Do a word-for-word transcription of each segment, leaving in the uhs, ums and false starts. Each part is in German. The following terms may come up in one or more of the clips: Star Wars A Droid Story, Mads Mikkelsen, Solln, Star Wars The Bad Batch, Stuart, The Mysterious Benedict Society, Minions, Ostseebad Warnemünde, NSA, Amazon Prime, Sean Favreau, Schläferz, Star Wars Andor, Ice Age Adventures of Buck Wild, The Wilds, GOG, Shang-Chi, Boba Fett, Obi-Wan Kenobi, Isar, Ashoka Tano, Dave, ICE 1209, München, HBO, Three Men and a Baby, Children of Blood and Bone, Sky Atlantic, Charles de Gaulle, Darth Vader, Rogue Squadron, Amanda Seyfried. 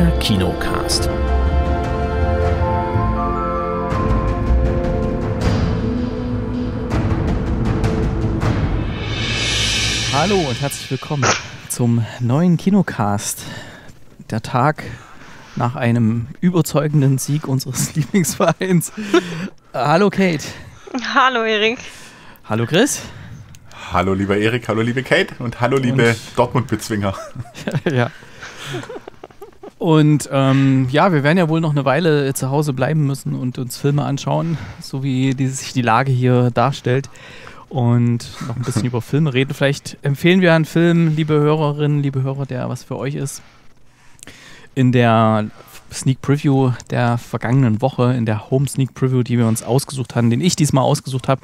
Der Kinocast. Hallo und herzlich willkommen zum neuen Kinocast. Der Tag nach einem überzeugenden Sieg unseres Lieblingsvereins. Hallo Kate. Hallo Erik. Hallo Chris. Hallo lieber Erik, hallo liebe Kate und hallo liebe Dortmund-Bezwinger. Ja, ja. Und ähm, ja, wir werden ja wohl noch eine Weile zu Hause bleiben müssen und uns Filme anschauen, so wie die, sich die Lage hier darstellt. Und noch ein bisschen über Filme reden. Vielleicht empfehlen wir einen Film, liebe Hörerinnen, liebe Hörer, der was für euch ist. In der Sneak Preview der vergangenen Woche, in der Home Sneak Preview, die wir uns ausgesucht haben, den ich diesmal ausgesucht habe,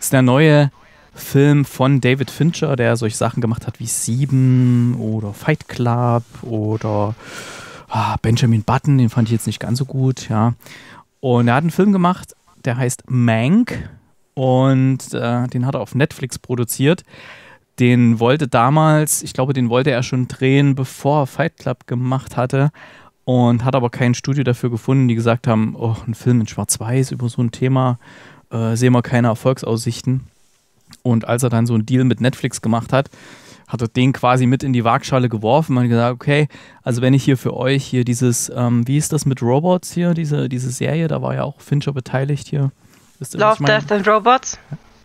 ist der neue Film von David Fincher, der solche Sachen gemacht hat wie Sieben oder Fight Club oder ah, Benjamin Button, den fand ich jetzt nicht ganz so gut, ja. Und er hat einen Film gemacht, der heißt Mank und äh, den hat er auf Netflix produziert. Den wollte damals, ich glaube, den wollte er schon drehen, bevor er Fight Club gemacht hatte und hat aber kein Studio dafür gefunden, die gesagt haben, oh, ein Film in Schwarz-Weiß über so ein Thema, äh, sehen wir keine Erfolgsaussichten. Und als er dann so einen Deal mit Netflix gemacht hat, hat er den quasi mit in die Waagschale geworfen und gesagt, okay, also wenn ich hier für euch hier dieses, ähm, wie ist das mit Robots hier, diese, diese Serie, da war ja auch Fincher beteiligt hier. Wisst ihr, Love, Death and Robots.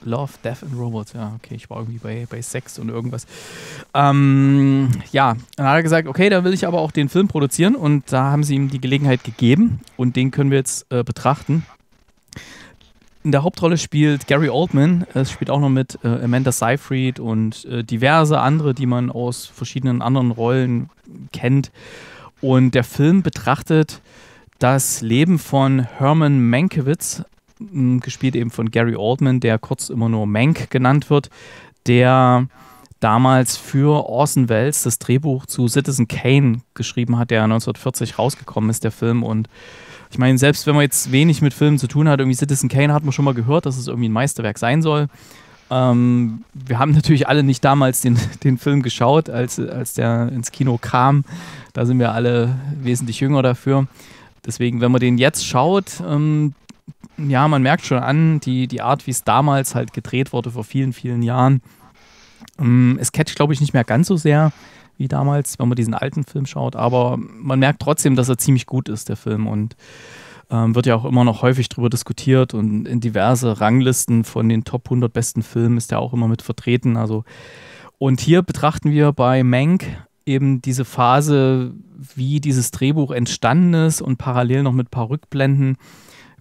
Love, Death and Robots, ja, okay, ich war irgendwie bei, bei Sex und irgendwas. Ähm, ja, dann hat er gesagt, okay, da will ich aber auch den Film produzieren und da haben sie ihm die Gelegenheit gegeben und den können wir jetzt äh, betrachten. In der Hauptrolle spielt Gary Oldman, es spielt auch noch mit äh, Amanda Seyfried und äh, diverse andere, die man aus verschiedenen anderen Rollen kennt. Und der Film betrachtet das Leben von Herman Mankiewicz, mh, gespielt eben von Gary Oldman, der kurz immer nur Mank genannt wird, der damals für Orson Welles das Drehbuch zu Citizen Kane geschrieben hat, der neunzehnhundertvierzig rausgekommen ist, der Film. Und ich meine, selbst wenn man jetzt wenig mit Filmen zu tun hat, irgendwie Citizen Kane hat man schon mal gehört, dass es irgendwie ein Meisterwerk sein soll. Ähm, wir haben natürlich alle nicht damals den, den Film geschaut, als, als der ins Kino kam. Da sind wir alle wesentlich jünger dafür. Deswegen, wenn man den jetzt schaut, ähm, ja, man merkt schon an, die, die Art, wie es damals halt gedreht wurde, vor vielen, vielen Jahren. Ähm, es catcht, glaube ich, nicht mehr ganz so sehr wie damals, wenn man diesen alten Film schaut, aber man merkt trotzdem, dass er ziemlich gut ist, der Film, und ähm, wird ja auch immer noch häufig drüber diskutiert und in diverse Ranglisten von den Top hundert besten Filmen ist der auch immer mit vertreten. Also, und hier betrachten wir bei Mank eben diese Phase, wie dieses Drehbuch entstanden ist und parallel noch mit ein paar Rückblenden,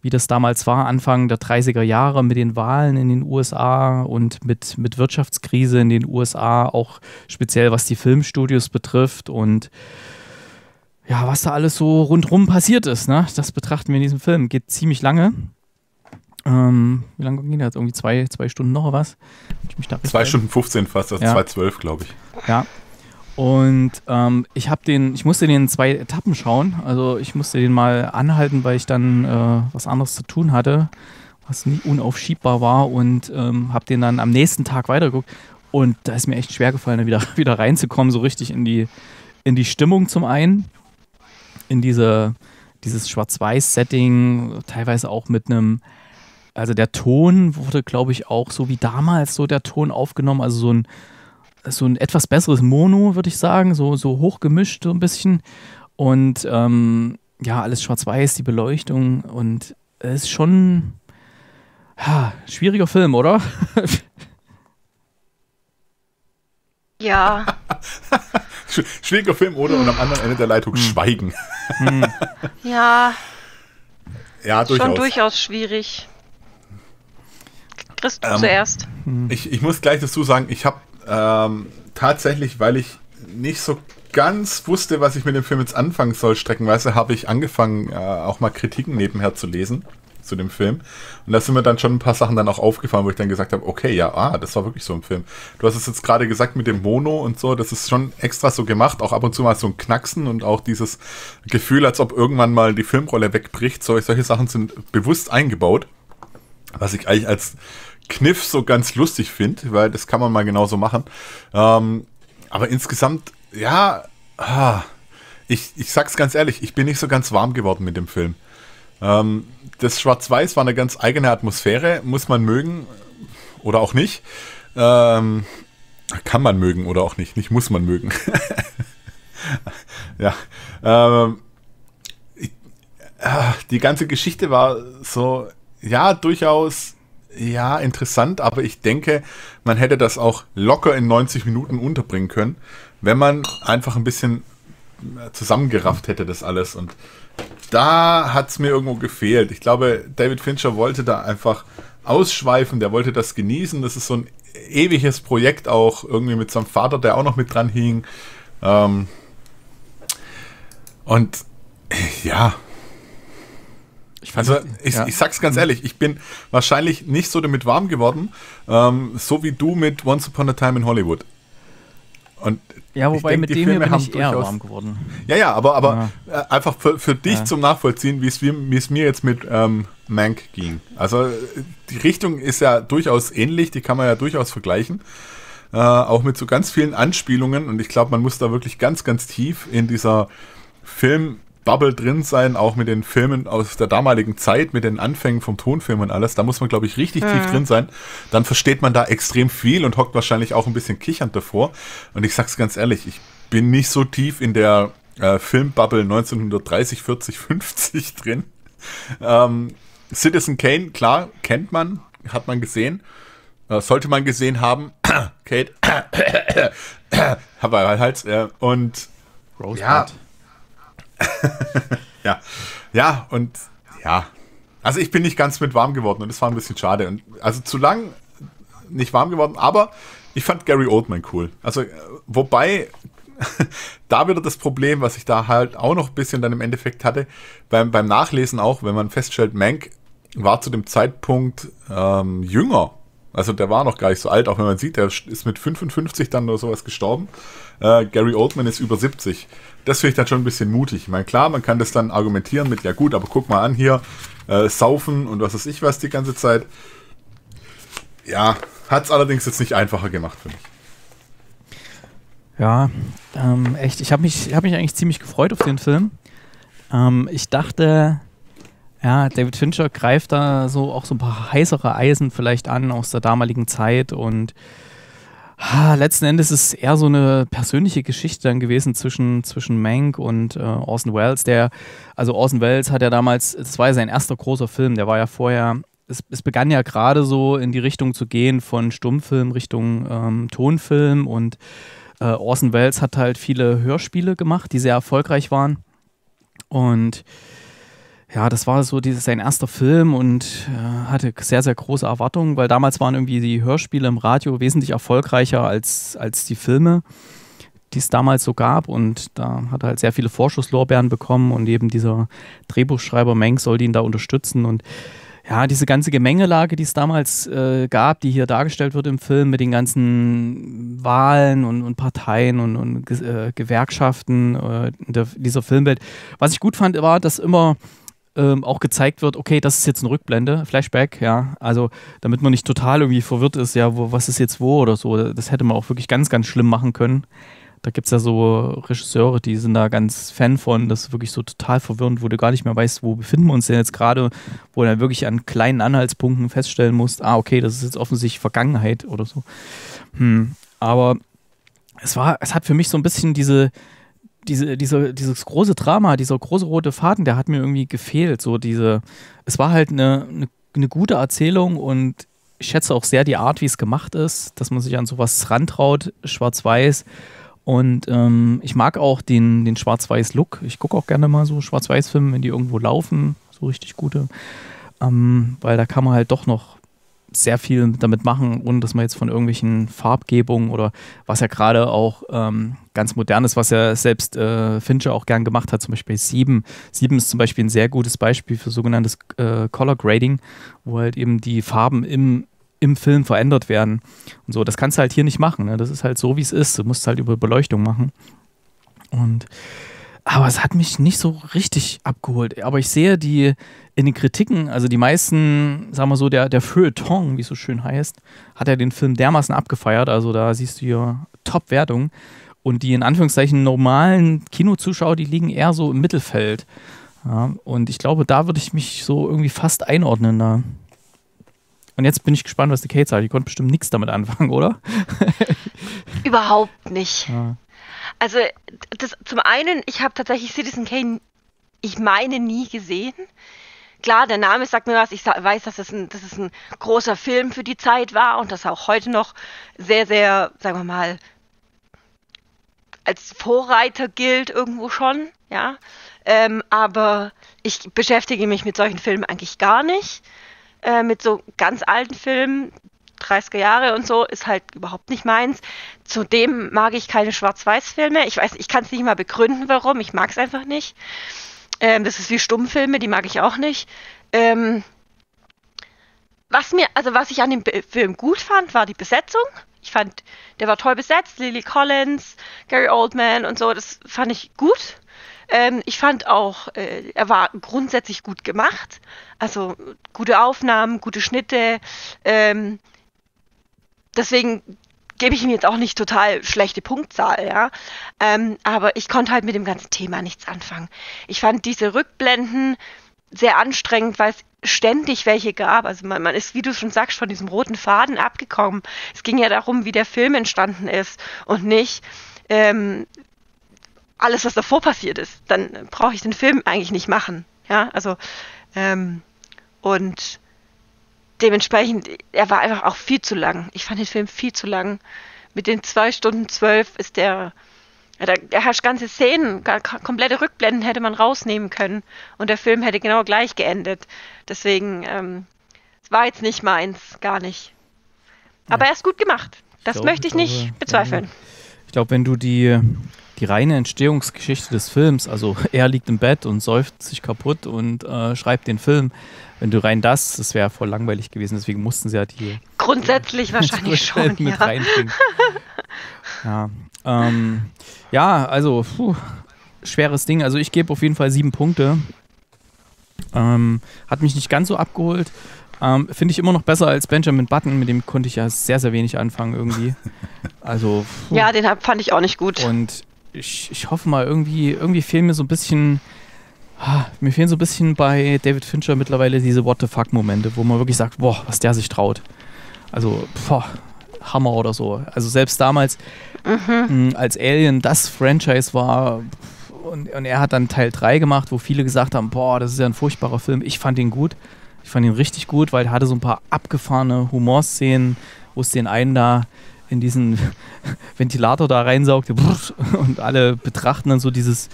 wie das damals war, Anfang der dreißiger Jahre mit den Wahlen in den U S A und mit, mit Wirtschaftskrise in den U S A, auch speziell was die Filmstudios betrifft und ja, was da alles so rundherum passiert ist, ne? Das betrachten wir in diesem Film. Geht ziemlich lange. Ähm, wie lange ging das? Irgendwie zwei, zwei Stunden noch was? Ich mich da zwei Stunden fünfzehn fast, also ja. zwei zwölf, glaube ich. Ja. Und ähm, ich habe den, ich musste den in zwei Etappen schauen, also ich musste den mal anhalten, weil ich dann äh, was anderes zu tun hatte, was nicht unaufschiebbar war, und ähm, habe den dann am nächsten Tag weitergeguckt und da ist mir echt schwer gefallen, da wieder, wieder reinzukommen, so richtig in die, in die Stimmung zum einen, in diese, dieses Schwarz-Weiß-Setting, teilweise auch mit einem, also der Ton wurde, glaube ich, auch so wie damals so der Ton aufgenommen, also so ein so ein etwas besseres Mono, würde ich sagen, so, so hochgemischt so ein bisschen und ähm, ja, alles schwarz-weiß, die Beleuchtung, und es ist schon ha, schwieriger Film, oder? Ja. Schwieriger Film, oder? Und am anderen Ende der Leitung hm. Schweigen. Hm. Ja. Ja, durchaus. Schon durchaus schwierig. Chris, du ähm, zuerst. Ich, ich muss gleich dazu sagen, ich habe Ähm, tatsächlich, weil ich nicht so ganz wusste, was ich mit dem Film jetzt anfangen soll, streckenweise habe ich angefangen, äh, auch mal Kritiken nebenher zu lesen zu dem Film. Und da sind mir dann schon ein paar Sachen dann auch aufgefallen, wo ich dann gesagt habe, okay, ja, ah, das war wirklich so ein Film. Du hast es jetzt gerade gesagt mit dem Mono und so, das ist schon extra so gemacht, auch ab und zu mal so ein Knacksen und auch dieses Gefühl, als ob irgendwann mal die Filmrolle wegbricht. So, solche Sachen sind bewusst eingebaut, was ich eigentlich als Kniff so ganz lustig finde, weil das kann man mal genauso machen. Ähm, aber insgesamt, ja, ah, Ich, ich sag's ganz ehrlich, ich bin nicht so ganz warm geworden mit dem Film. Ähm, das Schwarz-Weiß war eine ganz eigene Atmosphäre, muss man mögen oder auch nicht. Ähm, kann man mögen oder auch nicht, nicht muss man mögen. Ja, ähm, ich, äh, die ganze Geschichte war so, ja, durchaus, ja, interessant, aber ich denke, man hätte das auch locker in neunzig Minuten unterbringen können, wenn man einfach ein bisschen zusammengerafft hätte das alles, und da hat es mir irgendwo gefehlt. Ich glaube, David Fincher wollte da einfach ausschweifen, der wollte das genießen, das ist so ein ewiges Projekt auch, irgendwie mit seinem Vater, der auch noch mit dran hing. Ähm und ja, ich, also, ich, ja. ich sag's ganz ehrlich, ich bin wahrscheinlich nicht so damit warm geworden, ähm, so wie du mit Once Upon a Time in Hollywood. Und ja, wobei, ich denk, mit dem Filme hier bin ich eher warm geworden. Ja, ja, aber, aber ja. einfach für, für dich ja. zum Nachvollziehen, wie es mir jetzt mit ähm, Mank ging. Also die Richtung ist ja durchaus ähnlich, die kann man ja durchaus vergleichen. Äh, auch mit so ganz vielen Anspielungen, und ich glaube, man muss da wirklich ganz, ganz tief in dieser Film-Bubble drin sein, auch mit den Filmen aus der damaligen Zeit, mit den Anfängen vom Tonfilm und alles. Da muss man, glaube ich, richtig mhm. tief drin sein. Dann versteht man da extrem viel und hockt wahrscheinlich auch ein bisschen kichernd davor. Und ich sag's ganz ehrlich, ich bin nicht so tief in der äh, Filmbubble neunzehnhundertdreißig, vierzig, fünfzig drin. Ähm, Citizen Kane, klar, kennt man, hat man gesehen, äh, sollte man gesehen haben. Kate, aber halt, äh, und Rosebud. Ja. ja, ja, und ja, also ich bin nicht ganz mit warm geworden, und das war ein bisschen schade, und also zu lang nicht warm geworden, aber ich fand Gary Oldman cool, also wobei da wieder das Problem, was ich da halt auch noch ein bisschen dann im Endeffekt hatte, beim, beim Nachlesen auch, wenn man feststellt, Mank war zu dem Zeitpunkt ähm, jünger, also der war noch gar nicht so alt, auch wenn man sieht, der ist mit fünfundfünfzig dann oder sowas gestorben. Äh, Gary Oldman ist über siebzig. Das finde ich dann schon ein bisschen mutig. Ich meine, klar, man kann das dann argumentieren mit, ja gut, aber guck mal an hier, äh, saufen und was weiß ich was die ganze Zeit. Ja, hat es allerdings jetzt nicht einfacher gemacht für mich. Ja, ähm, echt, ich habe mich, hab mich eigentlich ziemlich gefreut auf den Film. Ähm, ich dachte... Ja, David Fincher greift da so auch so ein paar heißere Eisen vielleicht an aus der damaligen Zeit, und ah, letzten Endes ist es eher so eine persönliche Geschichte dann gewesen zwischen, zwischen Mank und äh, Orson Welles. Der, also Orson Welles hat ja damals, es war ja sein erster großer Film, der war ja vorher, es, es begann ja gerade so in die Richtung zu gehen von Stummfilm Richtung ähm, Tonfilm, und äh, Orson Welles hat halt viele Hörspiele gemacht, die sehr erfolgreich waren, und ja, das war so dieses, sein erster Film, und äh, hatte sehr, sehr große Erwartungen, weil damals waren irgendwie die Hörspiele im Radio wesentlich erfolgreicher als, als die Filme, die es damals so gab, und da hat er halt sehr viele Vorschusslorbeeren bekommen, und eben dieser Drehbuchschreiber Mank sollte ihn da unterstützen, und ja, diese ganze Gemengelage, die es damals äh, gab, die hier dargestellt wird im Film mit den ganzen Wahlen und, und Parteien und, und äh, Gewerkschaften äh, der, dieser Filmwelt. Was ich gut fand, war, dass immer Ähm, auch gezeigt wird, okay, das ist jetzt eine Rückblende, Flashback, ja, also damit man nicht total irgendwie verwirrt ist, ja, wo, was ist jetzt wo oder so, das hätte man auch wirklich ganz, ganz schlimm machen können. Da gibt es ja so Regisseure, die sind da ganz Fan von, das ist wirklich so total verwirrend, wo du gar nicht mehr weißt, wo befinden wir uns denn jetzt gerade, wo du dann wirklich an kleinen Anhaltspunkten feststellen musst, ah, okay, das ist jetzt offensichtlich Vergangenheit oder so. Hm. Aber es war, es hat für mich so ein bisschen diese Diese, diese, dieses große Drama, dieser große rote Faden, der hat mir irgendwie gefehlt. So diese, es war halt eine, eine, eine gute Erzählung, und ich schätze auch sehr die Art, wie es gemacht ist, dass man sich an sowas rantraut, schwarz-weiß. Und ähm, ich mag auch den, den Schwarz-Weiß-Look. Ich gucke auch gerne mal so Schwarz-Weiß-Filme, wenn die irgendwo laufen, so richtig gute. Ähm, weil da kann man halt doch noch sehr viel damit machen, ohne dass man jetzt von irgendwelchen Farbgebungen oder was ja gerade auch ähm, ganz modern ist, was ja selbst äh, Fincher auch gern gemacht hat, zum Beispiel Sieben. Sieben ist zum Beispiel ein sehr gutes Beispiel für sogenanntes äh, Color Grading, wo halt eben die Farben im, im Film verändert werden. Und so, das kannst du halt hier nicht machen, ne? Das ist halt so, wie es ist. Du musst es halt über Beleuchtung machen. Und aber es hat mich nicht so richtig abgeholt. Aber ich sehe die in den Kritiken, also die meisten, sagen wir so, der, der Feuilleton, wie es so schön heißt, hat ja den Film dermaßen abgefeiert. Also da siehst du hier Top-Wertungen. Und die in Anführungszeichen normalen Kinozuschauer, die liegen eher so im Mittelfeld. Ja, und ich glaube, da würde ich mich so irgendwie fast einordnen da. Und jetzt bin ich gespannt, was die Kate sagt. Die konnte bestimmt nichts damit anfangen, oder? Überhaupt nicht. Ja. Also das, zum einen, ich habe tatsächlich Citizen Kane, ich meine, nie gesehen. Klar, der Name sagt mir was. Ich weiß, dass es ein, dass es ein großer Film für die Zeit war und dass er auch heute noch sehr, sehr, sagen wir mal, als Vorreiter gilt irgendwo schon. Ja, ähm, aber ich beschäftige mich mit solchen Filmen eigentlich gar nicht. Äh, mit so ganz alten Filmen, dreißiger Jahre und so, ist halt überhaupt nicht meins. Zudem mag ich keine Schwarz-Weiß-Filme. Ich weiß, ich kann es nicht mal begründen, warum. Ich mag es einfach nicht. Ähm, das ist wie Stummfilme, die mag ich auch nicht. Ähm, was mir, also was ich an dem Film gut fand, war die Besetzung. Ich fand, der war toll besetzt. Lily Collins, Gary Oldman und so, das fand ich gut. Ähm, ich fand auch, äh, er war grundsätzlich gut gemacht. Also gute Aufnahmen, gute Schnitte. Ähm, deswegen gebe ich ihm jetzt auch nicht total schlechte Punktzahl, ja. Ähm, aber ich konnte halt mit dem ganzen Thema nichts anfangen. Ich fand diese Rückblenden sehr anstrengend, weil es ständig welche gab. Also man, man ist, wie du schon sagst, von diesem roten Faden abgekommen. Es ging ja darum, wie der Film entstanden ist und nicht ähm, alles, was davor passiert ist. Dann brauche ich den Film eigentlich nicht machen. Ja, also ähm, und dementsprechend, er war einfach auch viel zu lang. Ich fand den Film viel zu lang. Mit den zwei Stunden zwölf ist der Da herrscht ganze Szenen, komplette Rückblenden hätte man rausnehmen können und der Film hätte genau gleich geendet. Deswegen, ähm, es war jetzt nicht meins, gar nicht. Aber ja, er ist gut gemacht. Das ich glaub, möchte ich glaube, nicht bezweifeln. Ich glaube, wenn du die, die reine Entstehungsgeschichte des Films, also er liegt im Bett und säuft sich kaputt und äh, schreibt den Film, wenn du rein das, das wäre voll langweilig gewesen, deswegen mussten sie ja die... Grundsätzlich die, wahrscheinlich die schon, mit ja. Ja. Ähm, ja, also puh, schweres Ding. Also ich gebe auf jeden Fall sieben Punkte. Ähm, hat mich nicht ganz so abgeholt. Ähm, Finde ich immer noch besser als Benjamin Button. Mit dem konnte ich ja sehr, sehr wenig anfangen irgendwie. Also puh. Ja, den fand ich auch nicht gut. Und ich, ich hoffe mal, irgendwie, irgendwie fehlen mir so ein bisschen... Mir fehlen so ein bisschen bei David Fincher mittlerweile diese What-the-fuck-Momente, wo man wirklich sagt, boah, was der sich traut. Also, boah. Hammer oder so. Also selbst damals, mhm. mh, als Alien das Franchise war und, und er hat dann Teil drei gemacht, wo viele gesagt haben, boah, das ist ja ein furchtbarer Film. Ich fand ihn gut. Ich fand ihn richtig gut, weil er hatte so ein paar abgefahrene Humorszenen, wo es den einen da in diesen Ventilator da reinsaugte und alle betrachten dann so dieses,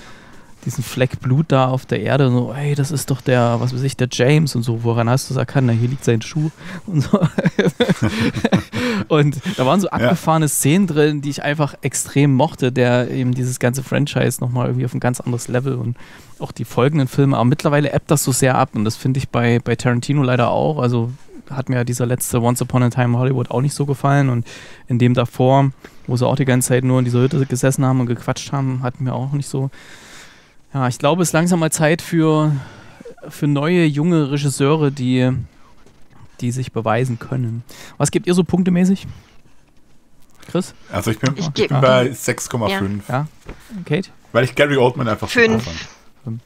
diesen Fleck Blut da auf der Erde und so, ey, das ist doch der, was weiß ich, der James und so, woran hast du es erkannt? Na, hier liegt sein Schuh und so. Und da waren so abgefahrene ja. Szenen drin, die ich einfach extrem mochte, der eben dieses ganze Franchise nochmal irgendwie auf ein ganz anderes Level und auch die folgenden Filme, aber mittlerweile ebbt das so sehr ab und das finde ich bei, bei Tarantino leider auch, also hat mir dieser letzte Once Upon a Time in Hollywood auch nicht so gefallen und in dem davor, wo sie auch die ganze Zeit nur in dieser Hütte gesessen haben und gequatscht haben, hat mir auch nicht so... Ja, ich glaube, es ist langsam mal Zeit für, für neue, junge Regisseure, die, die sich beweisen können. Was gebt ihr so punktemäßig? Chris? Also ich bin, ich ich bin bei sechs Komma fünf. Ja. Ja. Kate? Weil ich Gary Oldman einfach fünf. fand.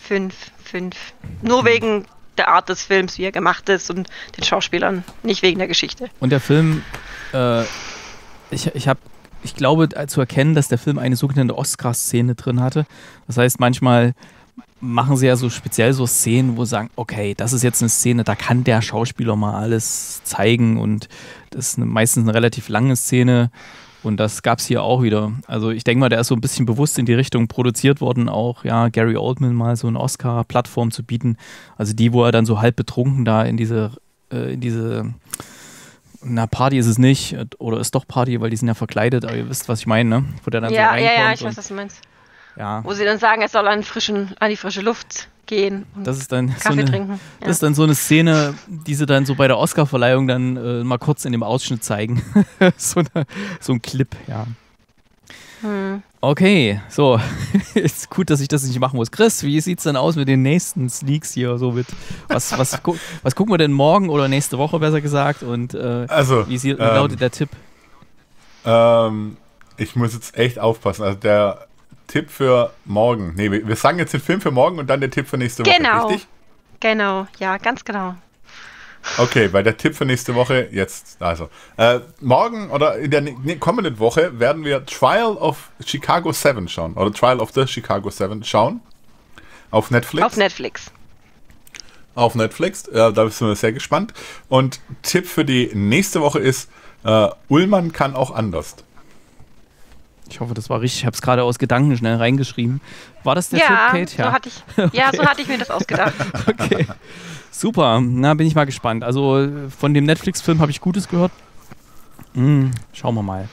fünf, fünf. Nur wegen der Art des Films, wie er gemacht ist und den Schauspielern, nicht wegen der Geschichte. Und der Film, äh, ich, ich habe... Ich glaube, zu erkennen, dass der Film eine sogenannte Oscar-Szene drin hatte. Das heißt, manchmal machen sie ja so speziell so Szenen, wo sie sagen, okay, das ist jetzt eine Szene, da kann der Schauspieler mal alles zeigen und das ist meistens eine relativ lange Szene und das gab es hier auch wieder. Also ich denke mal, der ist so ein bisschen bewusst in die Richtung produziert worden auch, ja, Gary Oldman mal so eine Oscar-Plattform zu bieten. Also die, wo er dann so halb betrunken da in diese, äh, in diese... Na, Party ist es nicht. Oder ist doch Party, weil die sind ja verkleidet. Aber ihr wisst, was ich meine, ne? Wo der dann ja, so reinkommt. Ja, ja, ich weiß, was du meinst. Ja. Wo sie dann sagen, er soll an, frischen, an die frische Luft gehen und das ist dann Kaffee so eine, trinken. Das ja. ist dann so eine Szene, die sie dann so bei der Oscar-Verleihung dann äh, mal kurz in dem Ausschnitt zeigen. so, eine, so ein Clip, ja. Hm. Okay, so. Ist gut, dass ich das nicht machen muss. Chris, wie sieht's denn aus mit den nächsten Sneaks hier? So mit was, was, gu was gucken wir denn morgen oder nächste Woche, besser gesagt? Und äh, also, wie sieht, ähm, lautet der Tipp? Ähm, Ich muss jetzt echt aufpassen. Also der Tipp für morgen. Nee, wir sagen jetzt den Film für morgen und dann der Tipp für nächste Woche, genau. Richtig? Genau, ja, ganz genau. Okay, weil der Tipp für nächste Woche jetzt, also. Äh, morgen oder in der ne, kommenden Woche werden wir Trial of Chicago sieben schauen. Oder Trial of the Chicago sieben schauen. Auf Netflix. Auf Netflix. Auf Netflix, äh, da sind wir sehr gespannt. Und Tipp für die nächste Woche ist, äh, Ullmann kann auch anders. Ich hoffe, das war richtig. Ich habe es gerade aus Gedanken schnell reingeschrieben. War das der ja, Tipp, Kate? Ja, so hatte ich, okay. ja, so hatte ich mir das ausgedacht. Okay, super. Na, bin ich mal gespannt. Also von dem Netflix-Film habe ich Gutes gehört. Hm, schauen wir mal.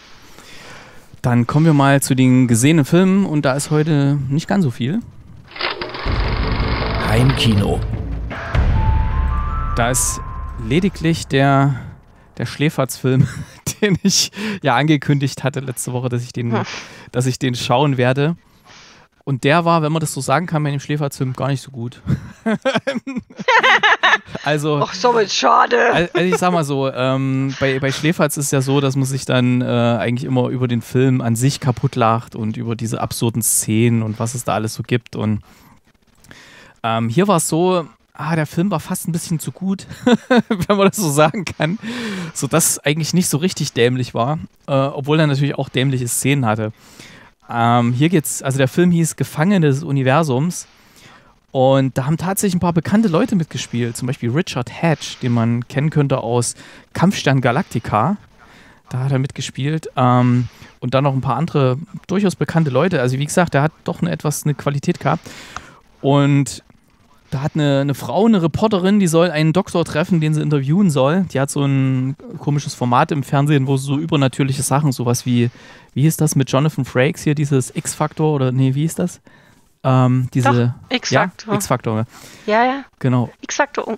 Dann kommen wir mal zu den gesehenen Filmen. Und da ist heute nicht ganz so viel. Heimkino. Da ist lediglich der, der Schläferz-Film, den ich ja angekündigt hatte letzte Woche, dass ich den, ja. dass ich den schauen werde. Und der war, wenn man das so sagen kann, bei dem Schläferz-Film gar nicht so gut. Also, ach, so ist schade. Also ich sag mal so, ähm, bei, bei Schläferz ist es ja so, dass man sich dann äh, eigentlich immer über den Film an sich kaputt lacht und über diese absurden Szenen und was es da alles so gibt. Und ähm, hier war es so, ah, der Film war fast ein bisschen zu gut, wenn man das so sagen kann, sodass es eigentlich nicht so richtig dämlich war, äh, obwohl er natürlich auch dämliche Szenen hatte. Ähm, hier geht's, also der Film hieß Gefangene des Universums und da haben tatsächlich ein paar bekannte Leute mitgespielt, zum Beispiel Richard Hatch, den man kennen könnte aus Kampfstern Galactica, da hat er mitgespielt, ähm, und dann noch ein paar andere durchaus bekannte Leute, also wie gesagt, der hat doch eine, etwas eine Qualität gehabt und da hat eine, eine Frau, eine Reporterin, die soll einen Doktor treffen, den sie interviewen soll. Die hat so ein komisches Format im Fernsehen, wo so übernatürliche Sachen, sowas wie, wie ist das mit Jonathan Frakes hier, dieses X-Faktor oder, nee, wie ist das? Ähm, diese, Doch, X-Faktor. Ja, X-Faktor. Ja, ja. Genau. X-Faktor.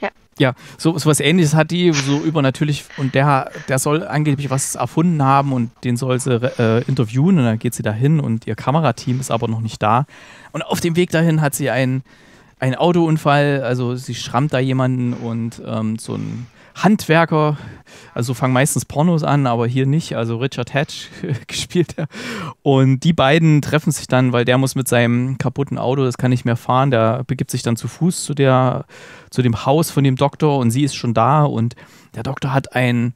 Ja. Ja, so, so was Ähnliches hat die, so übernatürlich, und der, der soll angeblich was erfunden haben und den soll sie äh, interviewen und dann geht sie dahin und ihr Kamerateam ist aber noch nicht da. Und auf dem Weg dahin hat sie einen, einen Autounfall, also sie schrammt da jemanden und ähm, so ein Handwerker, also fangen meistens Pornos an, aber hier nicht, also Richard Hatch gespielt er. Und die beiden treffen sich dann, weil der muss mit seinem kaputten Auto, das kann nicht mehr fahren, der begibt sich dann zu Fuß zu, der, zu dem Haus von dem Doktor und sie ist schon da und der Doktor hat ein...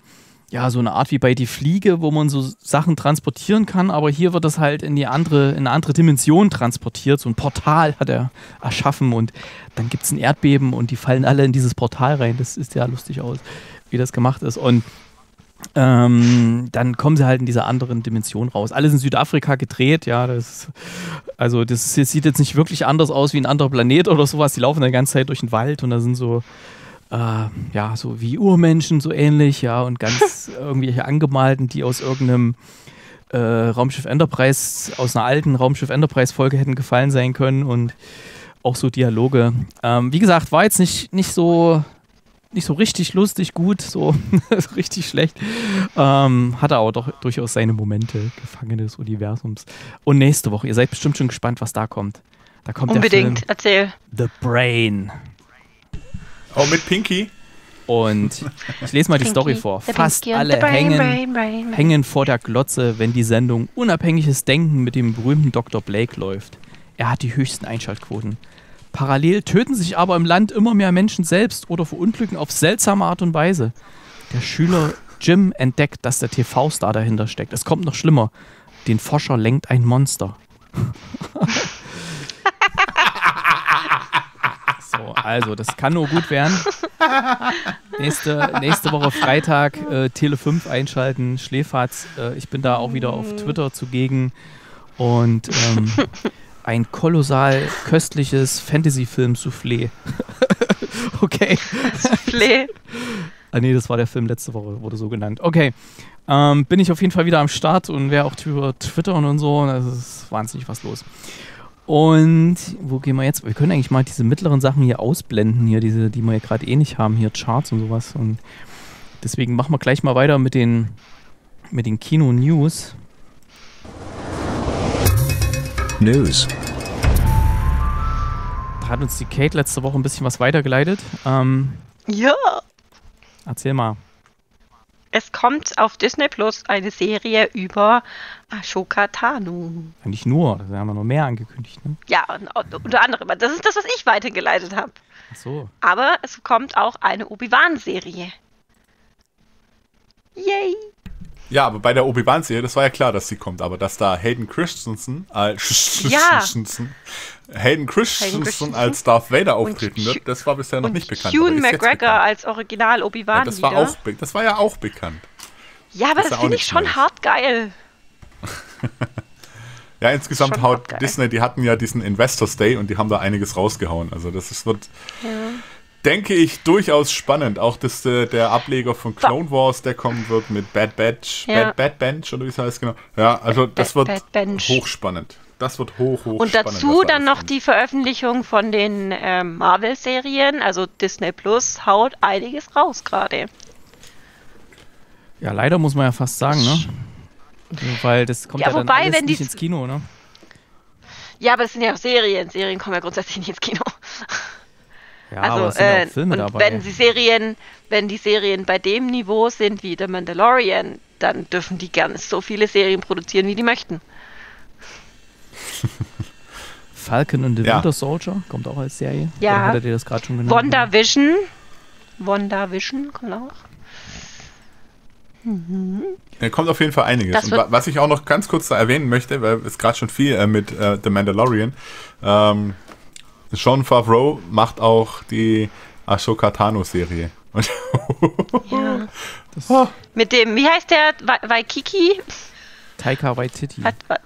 ja, so eine Art wie bei Die Fliege, wo man so Sachen transportieren kann, aber hier wird das halt in die andere, in eine andere Dimension transportiert. So ein Portal hat er erschaffen und dann gibt es ein Erdbeben und die fallen alle in dieses Portal rein. Das ist ja lustig aus, wie das gemacht ist. Und ähm, dann kommen sie halt in dieser anderen Dimension raus. Alles in Südafrika gedreht, ja, das, also das sieht jetzt nicht wirklich anders aus wie ein anderer Planet oder sowas. Die laufen die ganze Zeit durch den Wald und da sind so... ja, so wie Urmenschen, so ähnlich, ja, und ganz irgendwelche Angemalten, die aus irgendeinem äh, Raumschiff Enterprise, aus einer alten Raumschiff Enterprise-Folge hätten gefallen sein können und auch so Dialoge. Ähm, wie gesagt, war jetzt nicht, nicht, so, nicht so richtig lustig gut, so richtig schlecht. Ähm, hatte aber doch durchaus seine Momente, Gefangene des Universums. Und nächste Woche, ihr seid bestimmt schon gespannt, was da kommt. Da kommt unbedingt, der Film, erzähl. The Brain. Oh, mit Pinky. Und ich lese mal die Pinky, Story vor. Fast alle brain, hängen, brain, brain. hängen vor der Glotze, wenn die Sendung Unabhängiges Denken mit dem berühmten Doktor Blake läuft. Er hat die höchsten Einschaltquoten. Parallel töten sich aber im Land immer mehr Menschen selbst oder verunglücken auf seltsame Art und Weise. Der Schüler Jim entdeckt, dass der T V-Star dahinter steckt. Es kommt noch schlimmer. Den Forscher lenkt ein Monster. Also, das kann nur gut werden. Nächste, nächste Woche Freitag äh, Tele fünf einschalten, Schläferz. Äh, ich bin da auch wieder auf Twitter zugegen. Und ähm, ein kolossal köstliches Fantasy-Film-Soufflé. Okay. Soufflé? Ah nee, das war der Film letzte Woche, wurde so genannt. Okay, ähm, bin ich auf jeden Fall wieder am Start und wäre auch über Twitter und so. Das ist wahnsinnig was los. Und wo gehen wir jetzt? Wir können eigentlich mal diese mittleren Sachen hier ausblenden, hier, diese, die wir hier gerade eh nicht haben, hier Charts und sowas. Und deswegen machen wir gleich mal weiter mit den, mit den Kino-News. News. Da hat uns die Kate letzte Woche ein bisschen was weitergeleitet. Ähm, ja. Erzähl mal. Es kommt auf Disney Plus eine Serie über Ashoka Tano. Ja, nicht nur, da haben wir noch mehr angekündigt, ne? Ja, unter anderem. Das ist das, was ich weitergeleitet habe. Ach so. Aber es kommt auch eine Obi-Wan-Serie. Yay! Ja, aber bei der Obi-Wan-Serie, das war ja klar, dass sie kommt, aber dass da Hayden Christensen als, ja. Hayden Christensen als Darth Vader auftreten wird, das war bisher noch nicht bekannt. Ewan McGregor als Original Obi-Wan ja, das war auch, das war ja auch bekannt. Ja, aber das, das finde ich schon neu. Hart geil. Ja, insgesamt haut Disney, die hatten ja diesen Investors Day und die haben da einiges rausgehauen. Also das ist, wird... Ja. Denke ich, durchaus spannend. Auch dass der Ableger von Clone Wars, der kommen wird mit Bad Batch, ja. Bad, Bad Bench oder wie es heißt, genau. Ja, also Bad, das Bad, wird Bad hochspannend. Das wird hoch, hoch Und spannend, dazu da dann noch kommt. Die Veröffentlichung von den äh, Marvel-Serien, also Disney Plus, haut einiges raus gerade. Ja, leider muss man ja fast sagen, ne? Weil das kommt ja, ja wobei, dann alles wenn nicht ins Kino, ne? Ja, aber das sind ja auch Serien. Serien kommen ja grundsätzlich nicht ins Kino. Ja, also, aber es sind äh, auch Filme und dabei. Wenn die Serien, wenn die Serien bei dem Niveau sind wie The Mandalorian, dann dürfen die gerne so viele Serien produzieren, wie die möchten. Falcon und The ja. Winter Soldier kommt auch als Serie. Ja. Oder hattet ihr das gerade schon genannt? WandaVision. WandaVision kommt auch. Mhm. Da kommt auf jeden Fall einiges. Und was ich auch noch ganz kurz da erwähnen möchte, weil es gerade schon viel äh, mit äh, The Mandalorian. Ähm, Sean Favreau macht auch die Ashoka Tano-Serie. Ja. Oh. Mit dem, wie heißt der? Waikiki? Taika Waititi. Hat, wa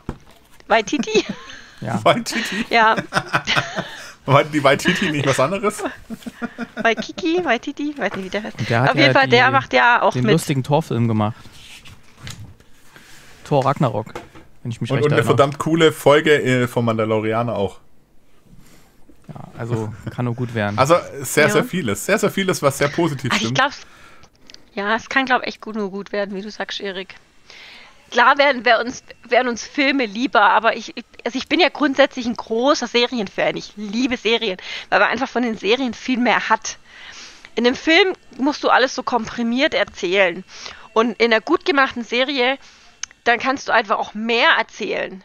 Waititi? Ja. Waititi? Ja. Meinten die Waititi nicht was anderes? Waikiki, Waititi, weiß nicht, wie der heißt. Der hat Auf ja jeden Fall, die, der macht ja auch den mit. Den lustigen Torfilm gemacht. Thor Ragnarok, wenn ich mich und, recht und erinnere. Und eine verdammt coole Folge vom Mandalorianer auch. Ja, also kann nur gut werden. Also sehr, ja. sehr vieles. Sehr, sehr vieles, was sehr positiv also stimmt. Ich glaub's, ja, es kann, glaube ich, echt gut nur gut werden, wie du sagst, Erik. Klar werden, wär uns, werden uns Filme lieber, aber ich, also ich bin ja grundsätzlich ein großer Serienfan. Ich liebe Serien, weil man einfach von den Serien viel mehr hat. In einem Film musst du alles so komprimiert erzählen. Und in einer gut gemachten Serie, dann kannst du einfach auch mehr erzählen.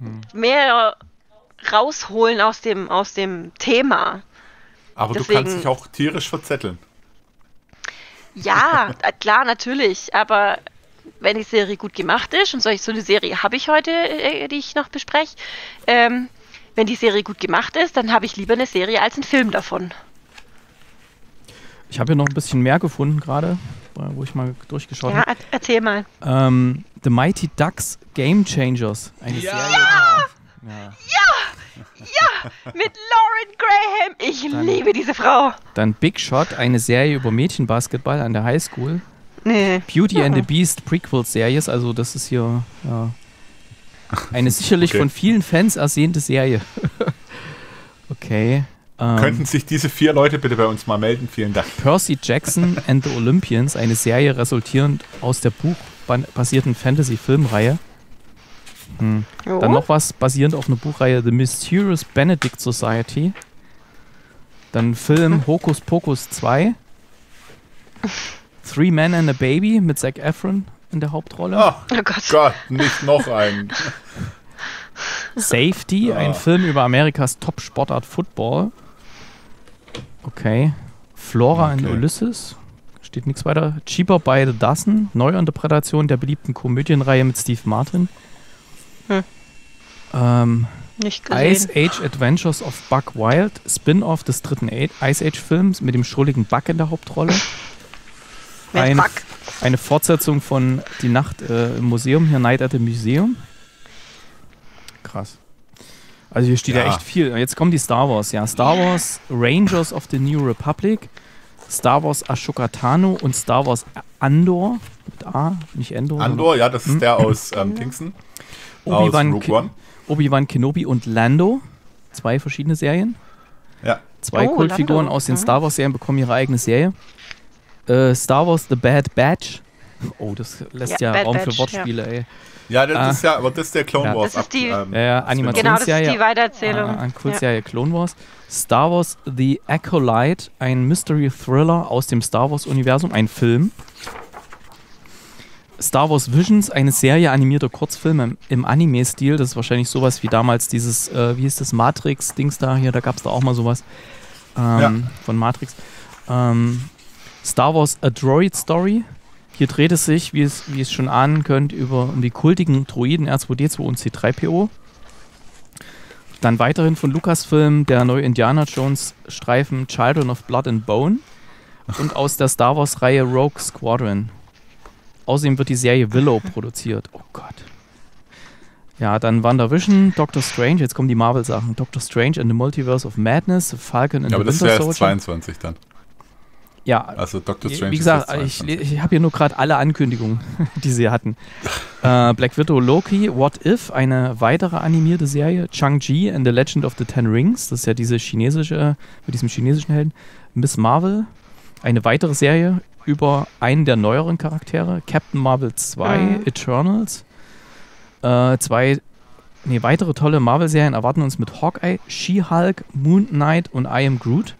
Hm. Mehr... rausholen aus dem, aus dem Thema. Aber Deswegen, du kannst dich auch tierisch verzetteln. Ja, klar, natürlich. Aber wenn die Serie gut gemacht ist, und so eine Serie habe ich heute, die ich noch bespreche, ähm, wenn die Serie gut gemacht ist, dann habe ich lieber eine Serie als einen Film davon. Ich habe hier noch ein bisschen mehr gefunden gerade, wo ich mal durchgeschaut habe. Ja, erzähl mal. Ähm, The Mighty Ducks Game Changers. Eine ja! Serie, ja! Ja, ja, mit Lauren Graham. Ich dann, liebe diese Frau. Dann Big Shot, eine Serie über Mädchenbasketball an der Highschool. Nee. Beauty ja. and the Beast Prequel-Serie, also das ist hier ja, eine sicherlich okay. von vielen Fans ersehnte Serie. Okay. Ähm, Könnten sich diese vier Leute bitte bei uns mal melden? Vielen Dank. Percy Jackson and the Olympians, eine Serie resultierend aus der buchbasierten Fantasy-Filmreihe. Hm. Dann noch was basierend auf einer Buchreihe The Mysterious Benedict Society. Dann Film Hokus Pokus zwei. Three Men and a Baby mit Zac Efron in der Hauptrolle. Oh, oh Gott. Gott, nicht noch einen. Safety, oh. ein Film über Amerikas Top-Sportart Football. Okay. Flora okay. and Ulysses. Steht nichts weiter. Cheaper by the Dozen. Neuinterpretation der beliebten Komödienreihe mit Steve Martin. Hm. Ähm, Nicht gesehen. Ice Age Adventures of Buck Wild, Spin-off des dritten Ice Age Films mit dem schrulligen Buck in der Hauptrolle. Ein, eine Fortsetzung von Die Nacht äh, im Museum, hier Night at the Museum. Krass. Also hier steht ja, ja echt viel. Jetzt kommen die Star Wars, ja. Star Wars Rangers of the New Republic, Star Wars Ashoka Tano und Star Wars Andor. Mit A, nicht Endor. Andor, oder? Ja, das ist hm. der aus ähm, Dingsen. Obi-Wan Ke Obi-Wan Kenobi und Lando. Zwei verschiedene Serien. Ja. Zwei oh, Kultfiguren Lando. aus den Star Wars-Serien bekommen ihre eigene Serie. Äh, Star Wars The Bad Batch. Oh, das lässt ja, ja Raum Batch, für Wortspiele, ja. ey. Ja, das ah. ist ja, aber das ist der Clone ja. Wars. Das ist die ähm, äh, Animationsserie. Genau, das ist die Weitererzählung. Äh, Kurzserie ja. Clone Wars. Star Wars The Acolyte, ein Mystery-Thriller aus dem Star Wars-Universum, ein Film. Star Wars Visions, eine Serie animierter Kurzfilme im, im Anime-Stil. Das ist wahrscheinlich sowas wie damals dieses, äh, wie hieß das, Matrix-Dings da hier, da gab es da auch mal sowas ähm, ja. von Matrix. Ähm, Star Wars A Droid Story. Hier dreht es sich, wie es, wie es schon ahnen könnt, über, um die kultigen Droiden R zwei D zwei und C drei P O. Dann weiterhin von Lucasfilm der neue Indiana Jones Streifen Children of Blood and Bone und aus der Star Wars Reihe Rogue Squadron. Außerdem wird die Serie Willow produziert. Oh Gott. Ja, dann WandaVision, Doctor Strange, jetzt kommen die Marvel-Sachen. Doctor Strange and the Multiverse of Madness, Falcon and ja, the Winter Soldier. Aber das wäre zweiundzwanzig dann. Ja, also Doctor Strange, wie gesagt, ich, ich habe hier nur gerade alle Ankündigungen, die sie hatten. äh, Black Widow, Loki, What If, eine weitere animierte Serie, Shang-Chi and the Legend of the Ten Rings, das ist ja diese chinesische, mit diesem chinesischen Helden, Miss Marvel, eine weitere Serie über einen der neueren Charaktere, Captain Marvel zwei, mhm. Eternals, äh, zwei, nee, weitere tolle Marvel-Serien erwarten uns mit Hawkeye, She-Hulk, Moon Knight und I Am Groot.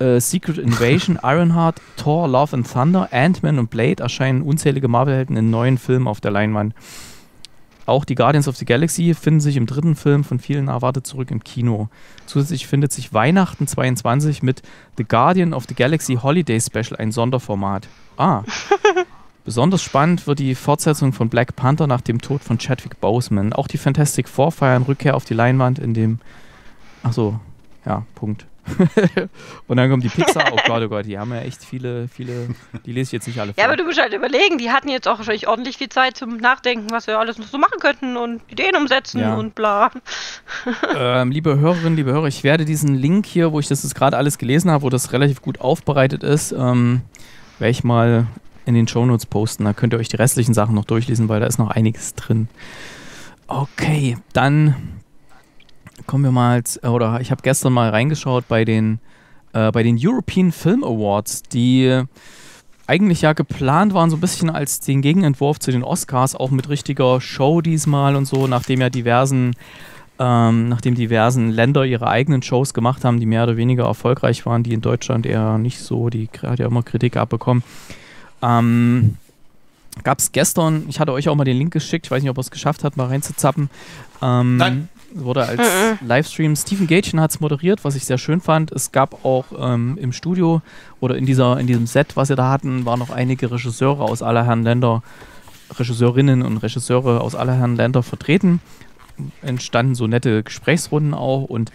Uh, Secret Invasion, Ironheart, Thor, Love and Thunder, Ant-Man und Blade erscheinen unzählige Marvel-Helden in neuen Filmen auf der Leinwand. Auch die Guardians of the Galaxy finden sich im dritten Film von vielen erwartet zurück im Kino. Zusätzlich findet sich Weihnachten zweiundzwanzig mit The Guardian of the Galaxy Holiday Special ein Sonderformat. Ah, besonders spannend wird die Fortsetzung von Black Panther nach dem Tod von Chadwick Boseman. Auch die Fantastic Four feiern Rückkehr auf die Leinwand in dem... Achso, ja, Punkt. Und dann kommt die Pixar, oh Gott, oh Gott, die haben ja echt viele, viele, die lese ich jetzt nicht alle vor. Ja, aber du musst halt überlegen, die hatten jetzt auch wahrscheinlich ordentlich viel Zeit zum Nachdenken, was wir alles noch so machen könnten und Ideen umsetzen ja. und bla. Ähm, liebe Hörerinnen, liebe Hörer, ich werde diesen Link hier, wo ich das jetzt gerade alles gelesen habe, wo das relativ gut aufbereitet ist, ähm, werde ich mal in den Shownotes posten, da könnt ihr euch die restlichen Sachen noch durchlesen, weil da ist noch einiges drin. Okay, dann... Kommen wir mal, oder ich habe gestern mal reingeschaut bei den, äh, bei den European Film Awards, die eigentlich ja geplant waren so ein bisschen als den Gegenentwurf zu den Oscars, auch mit richtiger Show diesmal und so, nachdem ja diversen, ähm, nachdem diversen Länder ihre eigenen Shows gemacht haben, die mehr oder weniger erfolgreich waren, die in Deutschland eher nicht so, die hat ja immer Kritik abbekommen. Ähm... Gab es gestern, ich hatte euch auch mal den Link geschickt, ich weiß nicht, ob er es geschafft hat, mal reinzuzappen. Ähm, Nein. Wurde als Livestream, Stephen Gätchen hat es moderiert, was ich sehr schön fand. Es gab auch ähm, im Studio oder in, dieser, in diesem Set, was wir da hatten, waren noch einige Regisseure aus aller Herren Länder, Regisseurinnen und Regisseure aus aller Herren Länder vertreten. Entstanden so nette Gesprächsrunden auch und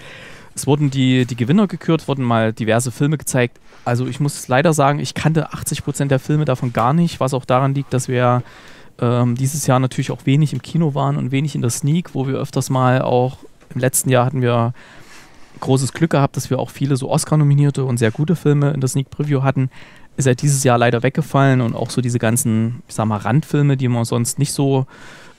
es wurden die, die Gewinner gekürt, wurden mal diverse Filme gezeigt. Also ich muss leider sagen, ich kannte achtzig Prozent der Filme davon gar nicht, was auch daran liegt, dass wir ähm, dieses Jahr natürlich auch wenig im Kino waren und wenig in der Sneak, wo wir öfters mal auch, im letzten Jahr hatten wir großes Glück gehabt, dass wir auch viele so Oscar-nominierte und sehr gute Filme in der Sneak-Preview hatten. Ist ja dieses Jahr leider weggefallen und auch so diese ganzen, ich sag mal, Randfilme, die man sonst nicht so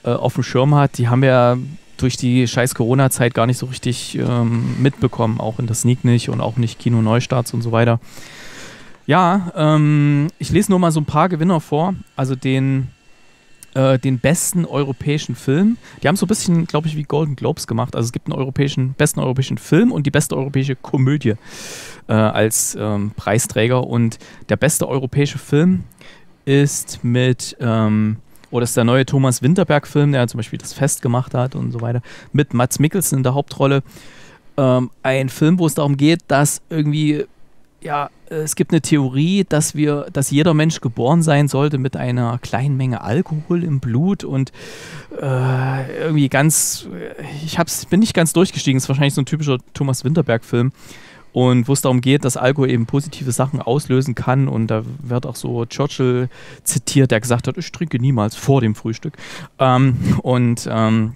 äh, auf dem Schirm hat, die haben wir durch die scheiß Corona-Zeit gar nicht so richtig ähm, mitbekommen, auch in der Sneak nicht und auch nicht Kino-Neustarts und so weiter. Ja, ähm, ich lese nur mal so ein paar Gewinner vor, also den, äh, den besten europäischen Film. Die haben so ein bisschen, glaube ich, wie Golden Globes gemacht, also es gibt einen europäischen, besten europäischen Film und die beste europäische Komödie äh, als ähm, Preisträger und der beste europäische Film ist mit... Ähm, Oder ist der neue Thomas Winterberg-Film, der zum Beispiel das Fest gemacht hat und so weiter, mit Mads Mikkelsen in der Hauptrolle. Ähm, ein Film, wo es darum geht, dass irgendwie, ja, es gibt eine Theorie, dass wir, dass jeder Mensch geboren sein sollte mit einer kleinen Menge Alkohol im Blut und äh, irgendwie ganz, ich hab's, bin nicht ganz durchgestiegen, ist wahrscheinlich so ein typischer Thomas Winterberg-Film. Und wo es darum geht, dass Alkohol eben positive Sachen auslösen kann. Und da wird auch so Churchill zitiert, der gesagt hat, ich trinke niemals vor dem Frühstück. Ähm, und ähm,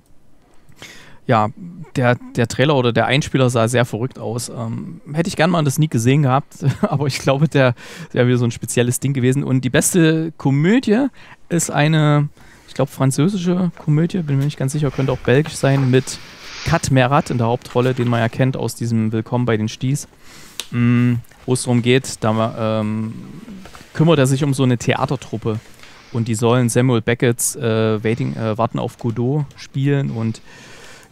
ja, der, der Trailer oder der Einspieler sah sehr verrückt aus. Ähm, hätte ich gerne mal in der Sneak gesehen gehabt, aber ich glaube, der, der wäre wieder so ein spezielles Ding gewesen. Und die beste Komödie ist eine, ich glaube, französische Komödie, bin mir nicht ganz sicher, könnte auch belgisch sein, mit... Kat Merat in der Hauptrolle, den man ja kennt aus diesem Willkommen bei den Sties, wo es darum geht, da ähm, kümmert er sich um so eine Theatertruppe Und die sollen Samuel Beckett's äh, Waiting, äh, Warten auf Godot spielen. Und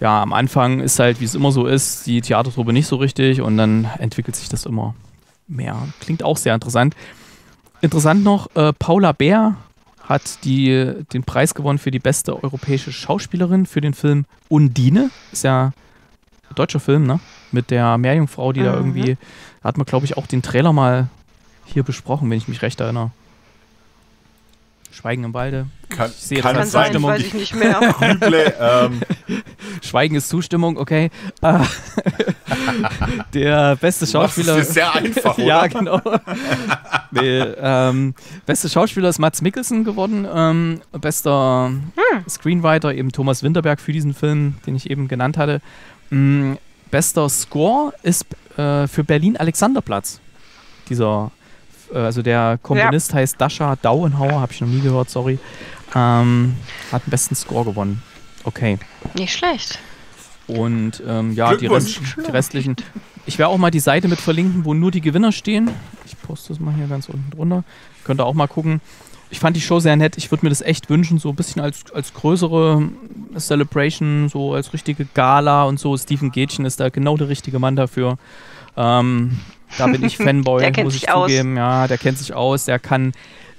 ja, am Anfang ist halt, wie es immer so ist, die Theatertruppe nicht so richtig. Und dann entwickelt sich das immer mehr. Klingt auch sehr interessant. Interessant noch, äh, Paula Bär hat die, den Preis gewonnen für die beste europäische Schauspielerin für den Film Undine. Ist ja ein deutscher Film, ne? Mit der Meerjungfrau, die mhm. da irgendwie... Da hat man, glaube ich, auch den Trailer mal hier besprochen, wenn ich mich recht erinnere. Schweigen im Walde. Kann, ich sehe, kann das sein, Zustimmung. Weiß ich nicht mehr. Grüble, ähm. Schweigen ist Zustimmung, okay. Der beste Schauspieler. Das ist sehr einfach, oder? Ja, genau. Nee, ähm, beste Schauspieler ist Mads Mikkelsen geworden. Ähm, bester hm. Screenwriter eben Thomas Winterberg für diesen Film, den ich eben genannt hatte. Ähm, bester Score ist äh, für Berlin Alexanderplatz. Dieser Also der Komponist ja. heißt Dasha Dauenhauer, habe ich noch nie gehört, sorry. Ähm, hat den besten Score gewonnen. Okay. Nicht schlecht. Und ähm, ja, die, Rest, die restlichen... Ich werde auch mal die Seite mit verlinken, wo nur die Gewinner stehen. Ich poste das mal hier ganz unten drunter. Könnt ihr auch mal gucken. Ich fand die Show sehr nett. Ich würde mir das echt wünschen, so ein bisschen als, als größere Celebration, so als richtige Gala und so. Stephen Gätchen ist da genau der richtige Mann dafür. Ähm... Da bin ich Fanboy, der kennt muss ich zugeben. Aus. Ja, der kennt sich aus, der kann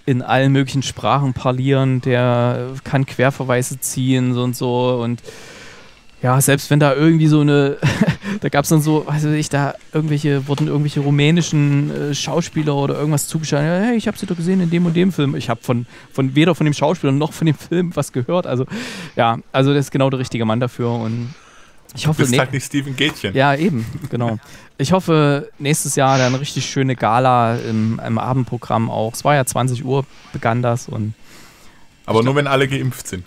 in allen möglichen Sprachen parlieren, der kann Querverweise ziehen so und so. Und ja, selbst wenn da irgendwie so eine, da gab es dann so, weiß ich, da irgendwelche, wurden irgendwelche rumänischen äh, Schauspieler oder irgendwas zugeschaltet. Ja, hey, ich habe sie doch gesehen in dem und dem Film. Ich habe von, von weder von dem Schauspieler noch von dem Film was gehört. Also ja, also das ist genau der richtige Mann dafür und ich hoffe, du bist halt nicht Stephen Gätchen. Ja, eben, genau. Ich hoffe, nächstes Jahr dann eine richtig schöne Gala im, im Abendprogramm auch. Es war ja zwanzig Uhr, begann das. Und aber nur, glaub, wenn alle geimpft sind.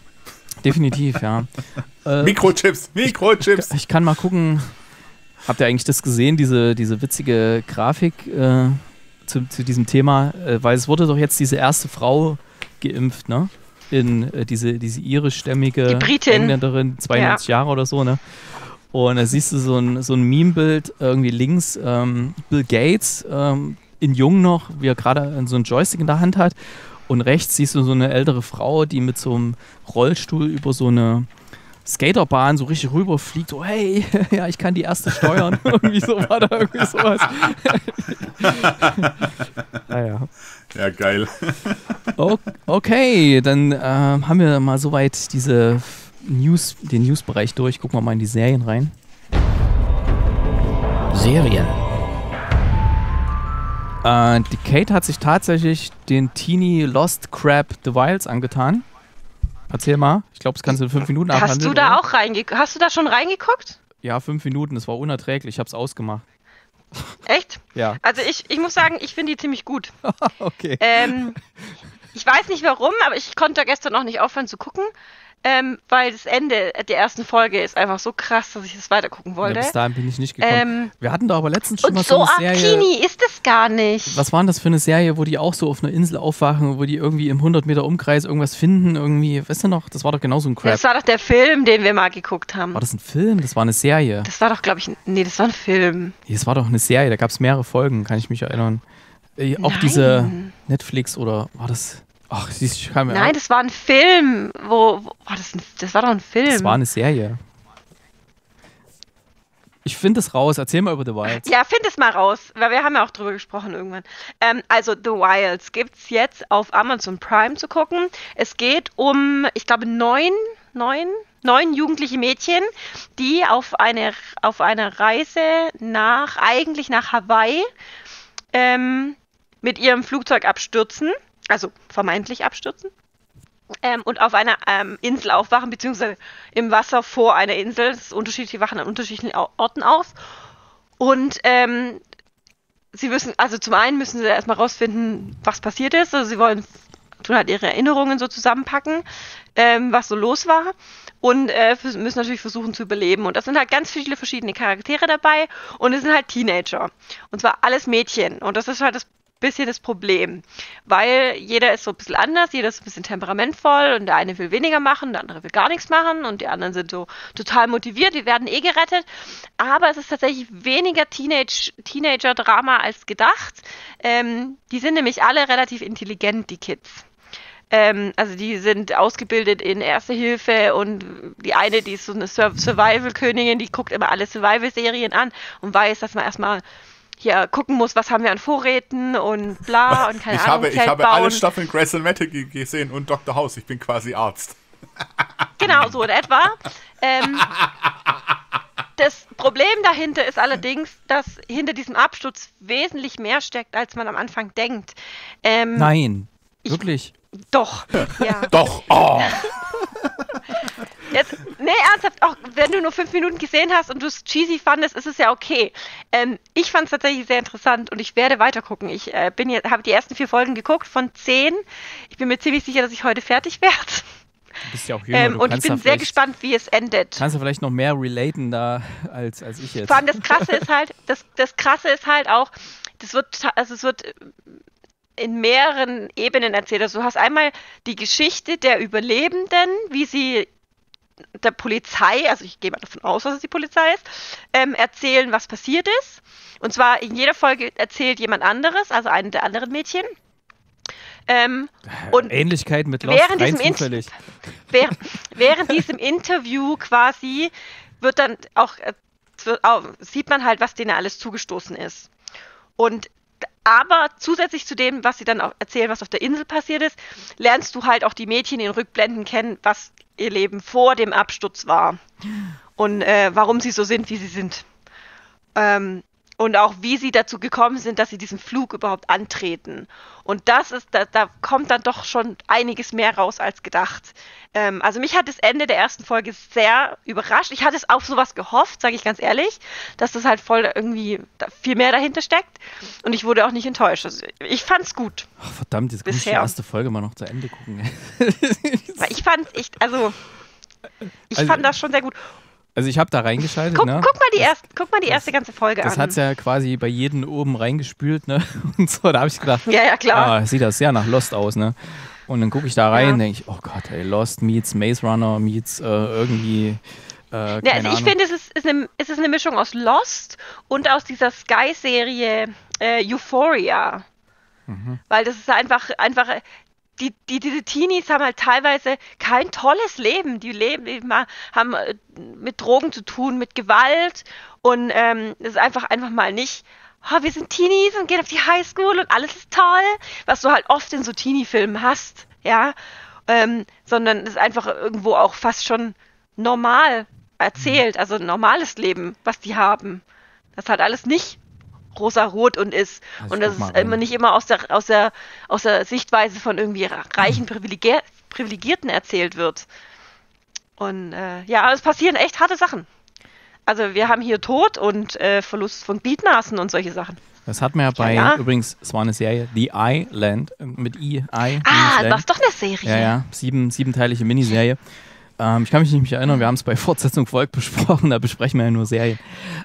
Definitiv, ja. äh, Mikrochips, Mikrochips. Ich, ich, ich kann mal gucken, habt ihr eigentlich das gesehen, diese, diese witzige Grafik äh, zu, zu diesem Thema? Äh, weil es wurde doch jetzt diese erste Frau geimpft, ne? In äh, diese, diese irischstämmige die Engländerin, zweiundneunzig ja. Jahre oder so, ne? Und da siehst du so ein, so ein Meme-Bild irgendwie links, ähm, Bill Gates, ähm, in jung noch, wie er gerade so einen Joystick in der Hand hat. Und rechts siehst du so eine ältere Frau, die mit so einem Rollstuhl über so eine Skaterbahn so richtig rüberfliegt. So, hey, ja, ich kann die erste steuern. Irgendwie so war da irgendwie sowas. Naja. Ja, geil. Okay, dann äh, haben wir mal soweit diese News, den News-Bereich durch. Gucken wir mal in die Serien rein. Serien. Äh, die Kate hat sich tatsächlich den Teenie Lost Crab The Wilds angetan. Erzähl mal. Ich glaube, das kannst du in fünf Minuten abhandeln. Hast du da oder? auch reingeguckt? Hast du da schon reingeguckt? Ja, fünf Minuten. Das war unerträglich. Ich habe es ausgemacht. Echt? Ja. Also ich, ich muss sagen, ich finde die ziemlich gut. Okay. Ähm, ich weiß nicht warum, aber ich konnte da gestern noch nicht aufhören zu gucken, ähm, weil das Ende der ersten Folge ist einfach so krass, dass ich das weitergucken wollte. Ja, bis dahin bin ich nicht gekommen. Ähm, Wir hatten da aber letztens schon mal so eine Serie. Und so Artini ist es gar nicht. Was war denn das für eine Serie, wo die auch so auf einer Insel aufwachen, wo die irgendwie im hundert Meter Umkreis irgendwas finden, irgendwie, weißt du noch, das war doch genau so ein Crap. Das war doch der Film, den wir mal geguckt haben. War das ein Film? Das war eine Serie. Das war doch, glaube ich, nee, das war ein Film. Das war doch eine Serie, da gab es mehrere Folgen, kann ich mich erinnern. Äh, auch Nein. diese Netflix oder war das... Ach, ich kann mir Nein, das war ein Film. Wo, wo, war das, ein, das war doch ein Film. Das war eine Serie. Ich finde es raus. Erzähl mal über The Wilds. Ja, find es mal raus, weil wir haben ja auch drüber gesprochen irgendwann. Ähm, also The Wilds gibt es jetzt auf Amazon Prime zu gucken. Es geht um, ich glaube, neun, neun, neun jugendliche Mädchen, die auf eine, auf eine Reise nach, eigentlich nach Hawaii, ähm, mit ihrem Flugzeug abstürzen. Also vermeintlich abstürzen ähm, und auf einer ähm, Insel aufwachen, beziehungsweise im Wasser vor einer Insel. Das ist unterschiedlich, die wachen an unterschiedlichen Orten auf. Und ähm, sie wissen, also zum einen müssen sie erstmal rausfinden, was passiert ist. Also sie wollen, tun halt ihre Erinnerungen so zusammenpacken, ähm, was so los war. Und äh, müssen natürlich versuchen zu überleben. Und das sind halt ganz viele verschiedene Charaktere dabei. Und es sind halt Teenager. Und zwar alles Mädchen. Und das ist halt das bisschen das Problem, weil jeder ist so ein bisschen anders, jeder ist ein bisschen temperamentvoll und der eine will weniger machen, der andere will gar nichts machen und die anderen sind so total motiviert, die werden eh gerettet, aber es ist tatsächlich weniger Teenage, Teenager-Drama als gedacht. Ähm, die sind nämlich alle relativ intelligent, die Kids. Ähm, also die sind ausgebildet in Erste Hilfe und die eine, die ist so eine Survival-Königin, die guckt immer alle Survival-Serien an und weiß, dass man erstmal hier gucken muss, was haben wir an Vorräten und bla und keine ich Ahnung. Habe, ich habe bauen. alle Staffeln Grey's Anatomy gesehen und Doktor House, ich bin quasi Arzt. Genau, so in etwa. Ähm, das Problem dahinter ist allerdings, dass hinter diesem Absturz wesentlich mehr steckt, als man am Anfang denkt. Ähm, Nein, wirklich? Ich, doch, ja. Doch, oh. Jetzt, nee, ernsthaft, auch wenn du nur fünf Minuten gesehen hast und du es cheesy fandest, ist es ja okay. Ähm, ich fand es tatsächlich sehr interessant und ich werde weitergucken. Ich äh, bin jetzt, habe die ersten vier Folgen geguckt von zehn. Ich bin mir ziemlich sicher, dass ich heute fertig werde. Du bist ja auch jünger, ähm, und ich bin sehr gespannt, wie es endet. Kannst du vielleicht noch mehr relaten da als, als ich jetzt? Vor allem das Krasse ist halt, das, das Krasse ist halt auch, das wird, also es wird in mehreren Ebenen erzählt. Also du hast einmal die Geschichte der Überlebenden, wie sie der Polizei, also ich gehe mal davon aus, dass es die Polizei ist, ähm, erzählen, was passiert ist. Und zwar in jeder Folge erzählt jemand anderes, also eine der anderen Mädchen. Ähm, und Ähnlichkeit mit Lost, während diesem, In- während, während diesem Interview quasi wird dann auch, wird auch, sieht man halt, was denen alles zugestoßen ist. Und aber zusätzlich zu dem, was sie dann auch erzählen, was auf der Insel passiert ist, lernst du halt auch die Mädchen in Rückblenden kennen, was ihr Leben vor dem Absturz war und äh, warum sie so sind, wie sie sind. Ähm, Und auch wie sie dazu gekommen sind, dass sie diesen Flug überhaupt antreten. Und das ist, da, da kommt dann doch schon einiges mehr raus als gedacht. Ähm, also mich hat das Ende der ersten Folge sehr überrascht. Ich hatte es auf sowas gehofft, sage ich ganz ehrlich, dass das halt voll irgendwie viel mehr dahinter steckt. Und ich wurde auch nicht enttäuscht. Also ich fand's gut. Ach, verdammt, jetzt kann ich die erste Folge mal noch zu Ende gucken. ich fand's echt, also ich also, fand das schon sehr gut. Also ich habe da reingeschaltet, guck, ne? Guck mal die, das, erst, guck mal die das, erste ganze Folge das an. Das hat's ja quasi bei jedem oben reingespült, ne? Und so, da habe ich gedacht, ja, ja, klar. Ah, sieht das sehr nach Lost aus, ne? Und dann gucke ich da rein ja. und denke ich, oh Gott, ey, Lost meets Maze Runner meets äh, irgendwie, äh, keine ja, also Ahnung. Ich finde, es ist, ist eine, es ist eine Mischung aus Lost und aus dieser Sky-Serie äh, Euphoria. Mhm. Weil das ist einfach, einfach Die, die, diese Teenies haben halt teilweise kein tolles Leben. Die leben, die haben mit Drogen zu tun, mit Gewalt und ähm, es ist einfach, einfach mal nicht, oh, wir sind Teenies und gehen auf die Highschool und alles ist toll, was du halt oft in so Teenie-Filmen hast, ja, ähm, sondern es ist einfach irgendwo auch fast schon normal erzählt, also ein normales Leben, was die haben. Das hat alles nicht rosa-rot und ist. Also und das ist immer nicht immer aus der, aus der, aus der Sichtweise von irgendwie reichen Privilegier- Privilegierten erzählt wird. Und äh, ja, es passieren echt harte Sachen. Also wir haben hier Tod und äh, Verlust von Gliedmaßen und solche Sachen. Das hat man ja bei, ja, ja. übrigens, es war eine Serie, The Island, mit I, I. Ah, das war doch eine Serie. Ja, ja, sieben, siebenteilige Miniserie. Ähm, ich kann mich nicht mehr erinnern, wir haben es bei Fortsetzung folgt besprochen, da besprechen wir ja nur Serien.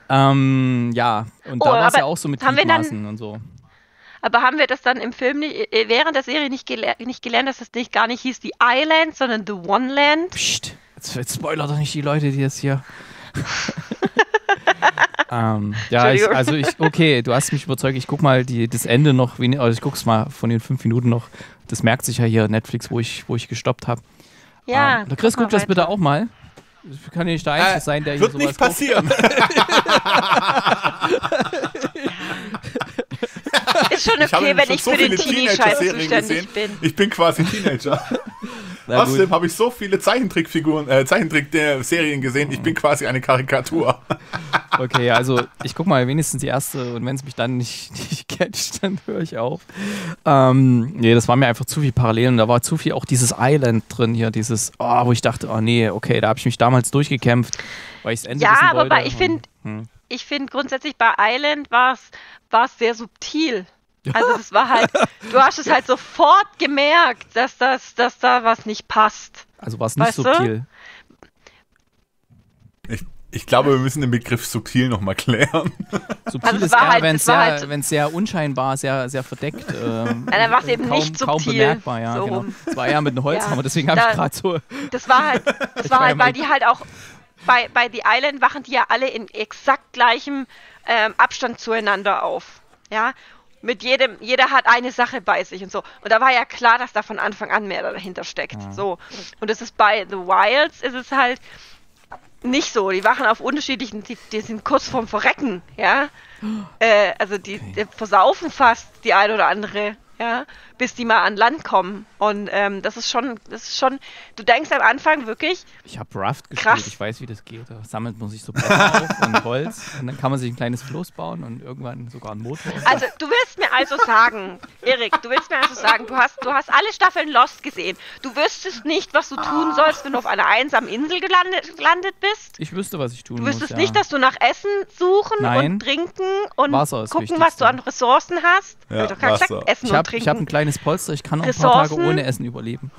Ähm, ja, und da oh, war es ja auch so mit Gliedmaßen und so. Aber haben wir das dann im Film, nicht, während der Serie nicht, gele- nicht gelernt, dass das nicht gar nicht hieß The Island, sondern The One Land? Psst, jetzt, jetzt spoiler doch nicht die Leute, die das hier... ähm, ja, ich, also ich, okay, du hast mich überzeugt, ich guck mal die, das Ende noch, also ich guck's mal von den fünf Minuten noch, das merkt sich ja hier Netflix, wo ich, wo ich gestoppt habe. Ja, um, der Chris, guck das weiter. Bitte auch mal. Ich kann ja nicht der Einzige äh, sein, der hier sowas wird nicht passieren. Ist schon okay, ich wenn schon ich so für den Teenie-Scheiß zuständig bin. Ich bin quasi Teenager. Außerdem habe ich so viele Zeichentrickfiguren, äh, Zeichentrick-Serien gesehen, ich bin quasi eine Karikatur. Okay, also ich guck mal wenigstens die erste und wenn es mich dann nicht, nicht catcht, dann höre ich auf. Ähm, nee, das war mir einfach zu viel parallel und da war zu viel auch dieses Island drin hier, dieses, oh, wo ich dachte, oh nee, okay, da habe ich mich damals durchgekämpft, weil ich es Ende wissen wollte. Ja, aber ich finde, hm. ich finde grundsätzlich bei Island war es sehr subtil. Also das war halt, du hast es halt sofort gemerkt, dass, das, dass da was nicht passt. Also war es nicht subtil. Ich, ich glaube, wir müssen den Begriff subtil nochmal klären. Subtil also ist eher, halt, wenn es sehr, halt sehr unscheinbar, sehr, sehr verdeckt. Äh, Nein, dann war es eben kaum, nicht subtil. Kaum bemerkbar, ja, so genau. Es war eher mit einem Holzhammer, ja, deswegen habe ich gerade so... Das war halt, das war halt weil die halt auch... Bei, bei The Island wachen die ja alle in exakt gleichem ähm, Abstand zueinander auf. Ja, mit jedem, jeder hat eine Sache bei sich und so. Und da war ja klar, dass da von Anfang an mehr dahinter steckt. Mhm. So. Und es ist bei The Wilds ist es halt nicht so. Die wachen auf unterschiedlichen, die, die sind kurz vorm Verrecken, ja. Äh, also die, die versaufen fast die eine oder andere, ja, bis die mal an Land kommen. Und ähm, das ist schon, das ist schon, du denkst am Anfang wirklich. Ich habe Raft gespielt, krass. Ich weiß, wie das geht. Da sammelt man sich so Blätter auf und Holz und dann kann man sich ein kleines Floß bauen und irgendwann sogar einen Motor. Also du willst mir also sagen, Erik, du willst mir also sagen, du hast, du hast alle Staffeln Lost gesehen. Du wüsstest nicht, was du tun sollst, wenn du auf einer einsamen Insel gelandet, gelandet bist. Ich wüsste, was ich tun muss. Du wüsstest muss, nicht, ja. dass du nach Essen suchen Nein. und trinken und gucken, was du an Ressourcen hast. Ja, hab ich doch gerade gesagt, Essen ich und hab, Trinken. Ich habe ein kleines Polster, ich kann auch Ressourcen. Ein paar Tage ohne Essen überleben.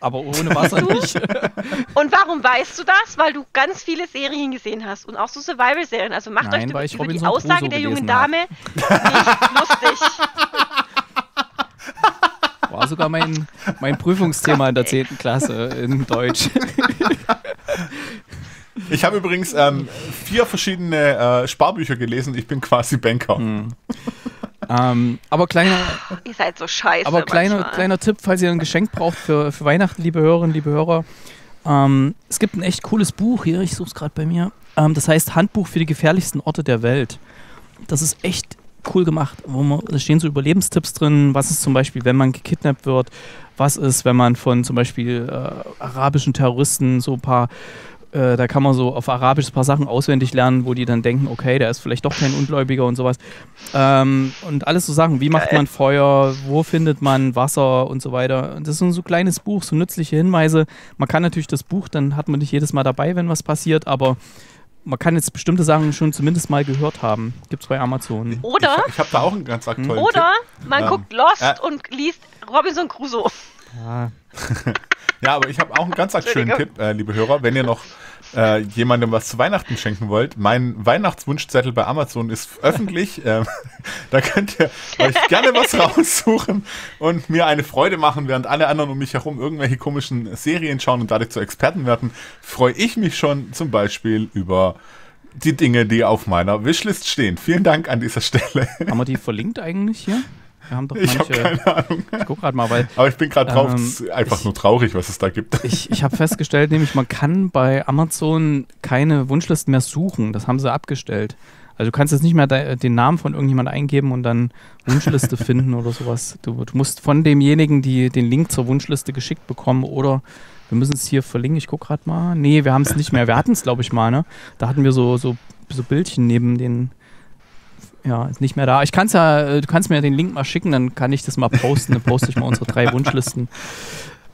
Aber ohne Wasser nicht. Und warum weißt du das? Weil du ganz viele Serien gesehen hast und auch so Survival-Serien. Also macht Nein, euch über die Aussage Crusoe der jungen Dame hab. Nicht lustig. War sogar mein, mein Prüfungsthema in der zehnten Klasse in Deutsch. Ich habe übrigens ähm, vier verschiedene äh, Sparbücher gelesen. Ich bin quasi Banker. Hm. Ähm, aber kleiner, ihr seid so scheiße. Aber kleiner, kleiner Tipp, falls ihr ein Geschenk braucht für, für Weihnachten, liebe Hörerinnen, liebe Hörer. Ähm, es gibt ein echt cooles Buch hier, ich suche es gerade bei mir. Ähm, das heißt Handbuch für die gefährlichsten Orte der Welt. Das ist echt cool gemacht. Wo man, da stehen so Überlebenstipps drin. Was ist zum Beispiel, wenn man gekidnappt wird? Was ist, wenn man von zum Beispiel äh, arabischen Terroristen so ein paar... Äh, da kann man so auf Arabisch ein paar Sachen auswendig lernen, wo die dann denken, okay, der ist vielleicht doch kein Ungläubiger und sowas. Ähm, und alles so Sachen, wie macht man Feuer, wo findet man Wasser und so weiter. Und das ist so ein so kleines Buch, so nützliche Hinweise. Man kann natürlich das Buch, dann hat man nicht jedes Mal dabei, wenn was passiert, aber man kann jetzt bestimmte Sachen schon zumindest mal gehört haben. Gibt's bei Amazon. Oder? Ich, ich habe da auch einen ganz aktuellen Oder Tipp. Man ähm, guckt Lost äh. und liest Robinson Crusoe. Ja. Ja, aber ich habe auch einen ganz schönen Tipp, äh, liebe Hörer, wenn ihr noch äh, jemandem was zu Weihnachten schenken wollt, mein Weihnachtswunschzettel bei Amazon ist öffentlich, äh, da könnt ihr euch gerne was raussuchen und mir eine Freude machen, während alle anderen um mich herum irgendwelche komischen Serien schauen und dadurch zu Experten werden, freue ich mich schon zum Beispiel über die Dinge, die auf meiner Wishlist stehen. Vielen Dank an dieser Stelle. Haben wir die verlinkt eigentlich hier? Wir haben doch manche, ich habe keine Ahnung. Ich guck grad mal, weil, aber ich bin gerade drauf, ähm, es ist einfach ich, nur traurig, was es da gibt. Ich, ich habe festgestellt, nämlich man kann bei Amazon keine Wunschlisten mehr suchen. Das haben sie abgestellt. Also du kannst jetzt nicht mehr de den Namen von irgendjemandem eingeben und dann Wunschliste finden oder sowas. Du, du musst von demjenigen die, den Link zur Wunschliste geschickt bekommen oder wir müssen es hier verlinken. Ich guck gerade mal. Nee, wir haben es nicht mehr. Wir hatten es, glaube ich, mal. Ne? Da hatten wir so, so, so Bildchen neben den... Ja, ist nicht mehr da. Ich kann's ja, du kannst mir den Link mal schicken, dann kann ich das mal posten. Dann poste ich mal unsere drei Wunschlisten.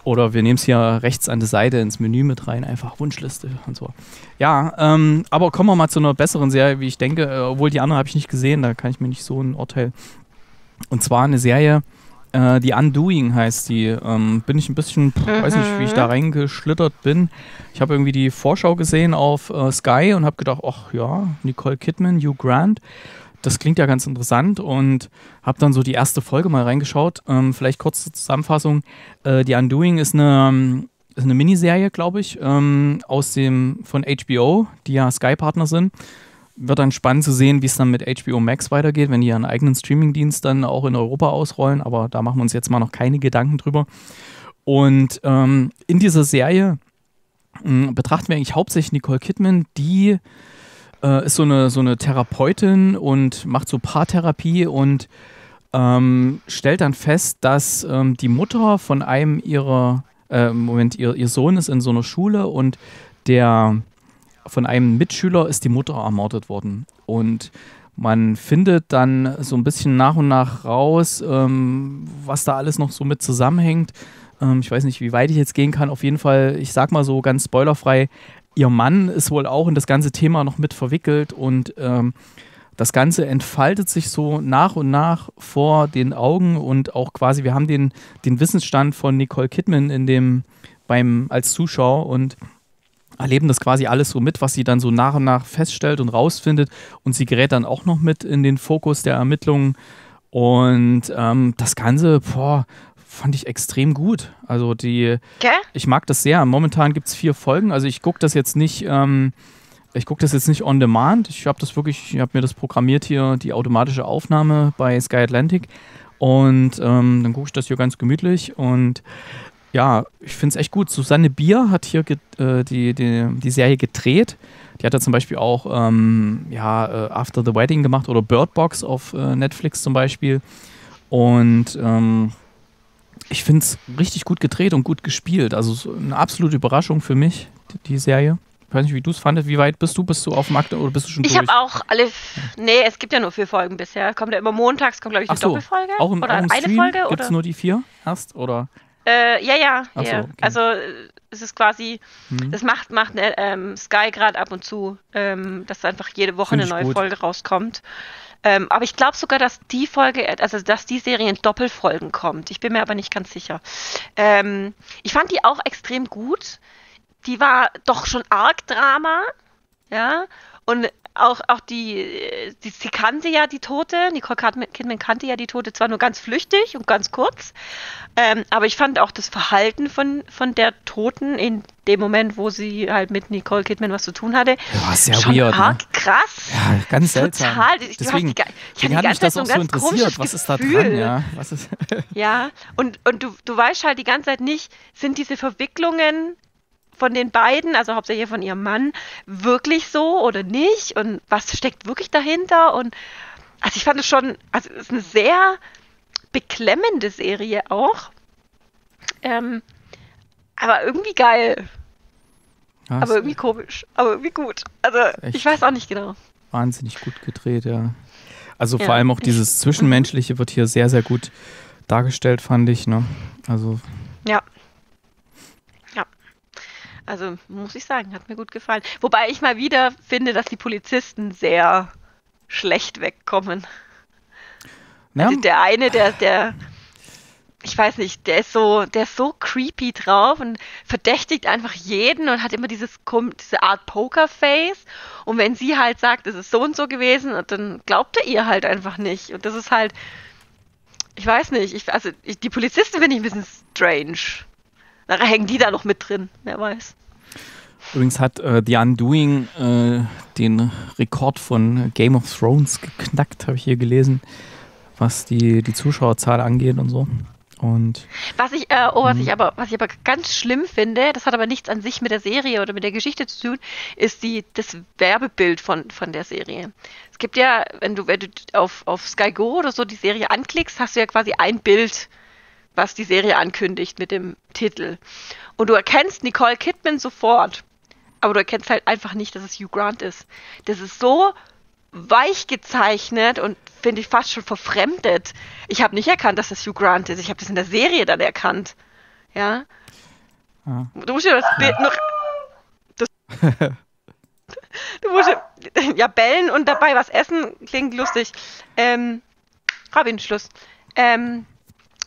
Oder wir nehmen es hier rechts an der Seite ins Menü mit rein, einfach Wunschliste und so. Ja, ähm, aber kommen wir mal zu einer besseren Serie, wie ich denke. Obwohl die andere habe ich nicht gesehen, da kann ich mir nicht so ein Urteil. Und zwar eine Serie, äh, die Undoing heißt die. Ähm, bin ich ein bisschen, pff, weiß nicht, wie ich da reingeschlittert bin. Ich habe irgendwie die Vorschau gesehen auf äh, Sky und habe gedacht, ach ja, Nicole Kidman, Hugh Grant. Das klingt ja ganz interessant und habe dann so die erste Folge mal reingeschaut. Ähm, vielleicht kurz zur Zusammenfassung. Äh, die Undoing ist eine, ist eine Miniserie, glaube ich, ähm, aus dem, von H B O, die ja Sky-Partner sind. Wird dann spannend zu sehen, wie es dann mit H B O Max weitergeht, wenn die ihren eigenen Streaming-Dienst dann auch in Europa ausrollen. Aber da machen wir uns jetzt mal noch keine Gedanken drüber. Und ähm, in dieser Serie äh, betrachten wir eigentlich hauptsächlich Nicole Kidman, die... ist so eine, so eine Therapeutin und macht so Paartherapie und ähm, stellt dann fest, dass ähm, die Mutter von einem ihrer, äh, Moment, ihr, ihr Sohn ist in so einer Schule und der von einem Mitschüler ist die Mutter ermordet worden. Und man findet dann so ein bisschen nach und nach raus, ähm, was da alles noch so mit zusammenhängt. Ähm, ich weiß nicht, wie weit ich jetzt gehen kann. Auf jeden Fall, ich sag mal so ganz spoilerfrei, ihr Mann ist wohl auch in das ganze Thema noch mit verwickelt und ähm, das Ganze entfaltet sich so nach und nach vor den Augen und auch quasi, wir haben den, den Wissensstand von Nicole Kidman in dem, beim, als Zuschauer und erleben das quasi alles so mit, was sie dann so nach und nach feststellt und rausfindet und sie gerät dann auch noch mit in den Fokus der Ermittlungen und ähm, das Ganze, boah, fand ich extrem gut. Also die, okay. Ich mag das sehr. Momentan gibt es vier Folgen. Also ich gucke das jetzt nicht ähm, ich gucke das jetzt nicht on demand. Ich habe das wirklich, ich habe mir das programmiert hier, die automatische Aufnahme bei Sky Atlantic. Und ähm, dann gucke ich das hier ganz gemütlich. Und ja, ich finde es echt gut. Susanne Bier hat hier äh, die, die, die Serie gedreht. Die hat da zum Beispiel auch ähm, ja, äh, After the Wedding gemacht oder Bird Box auf äh, Netflix zum Beispiel. Und ähm, ich finde es richtig gut gedreht und gut gespielt. Also so eine absolute Überraschung für mich, die, die Serie. Ich weiß nicht, wie du es fandest. Wie weit bist du? Bist du auf dem Akt oder bist du schon durch? Ich habe auch alle... Nee, es gibt ja nur vier Folgen bisher. Kommt ja immer montags, kommt glaube ich eine so, Doppelfolge. Auch im, oder auch im eine Stream Folge? Gibt es nur die vier? Hast oder? Äh, ja, ja. Ach ja. So, okay. Also es ist quasi... Hm. Das macht, macht ne, ähm, Sky gerade ab und zu, ähm, dass einfach jede Woche Find eine neue gut. Folge rauskommt. Ähm, aber ich glaube sogar, dass die Folge, also dass die Serie in Doppelfolgen kommt. Ich bin mir aber nicht ganz sicher. Ähm, ich fand die auch extrem gut. Die war doch schon arg Drama, ja, und auch, auch die, die, sie kannte ja die Tote, Nicole Kidman kannte ja die Tote, zwar nur ganz flüchtig und ganz kurz, ähm, aber ich fand auch das Verhalten von, von der Toten in dem Moment, wo sie halt mit Nicole Kidman was zu tun hatte, ja, sehr schon weird, arg ne? krass. Ja, ganz seltsam. Total. Ich, deswegen, ich, ich deswegen hatte die, ich hatte die ganze Zeit so ein ganz komisches was ist da dran, ja. Was ist ja, und, und du, du weißt halt die ganze Zeit nicht, sind diese Verwicklungen von den beiden, also hauptsächlich von ihrem Mann, wirklich so oder nicht und was steckt wirklich dahinter und also ich fand es schon, also es ist eine sehr beklemmende Serie auch, ähm, aber irgendwie geil, ja, aber irgendwie komisch, aber irgendwie gut, also ich weiß auch nicht genau. Wahnsinnig gut gedreht, ja. Also ja, vor allem auch dieses Zwischenmenschliche wird hier sehr, sehr gut dargestellt, fand ich, ne, also. Ja. Also muss ich sagen, hat mir gut gefallen. Wobei ich mal wieder finde, dass die Polizisten sehr schlecht wegkommen. Ja. Also der eine, der, der, ich weiß nicht, der ist so, der ist so creepy drauf und verdächtigt einfach jeden und hat immer dieses, diese Art Pokerface. Und wenn sie halt sagt, es ist so und so gewesen, dann glaubt er ihr halt einfach nicht. Und das ist halt, ich weiß nicht, ich, also ich, die Polizisten finde ich ein bisschen strange. Nachher hängen die da noch mit drin, wer weiß. Übrigens hat äh, The Undoing äh, den Rekord von Game of Thrones geknackt, habe ich hier gelesen, was die, die Zuschauerzahl angeht und so. Und was ich, äh, oh, was ich aber, was ich aber ganz schlimm finde, das hat aber nichts an sich mit der Serie oder mit der Geschichte zu tun, ist die, das Werbebild von, von der Serie. Es gibt ja, wenn du, wenn du auf, auf Sky Go oder so die Serie anklickst, hast du ja quasi ein Bild, was die Serie ankündigt mit dem Titel. Und du erkennst Nicole Kidman sofort, aber du erkennst halt einfach nicht, dass es Hugh Grant ist. Das ist so weich gezeichnet und finde ich fast schon verfremdet. Ich habe nicht erkannt, dass das Hugh Grant ist. Ich habe das in der Serie dann erkannt. Ja. ja. Du musst ja das Bild noch... Das du musst ja, ja bellen und dabei was essen. Klingt lustig. Ähm, Robin, Schluss. Ähm...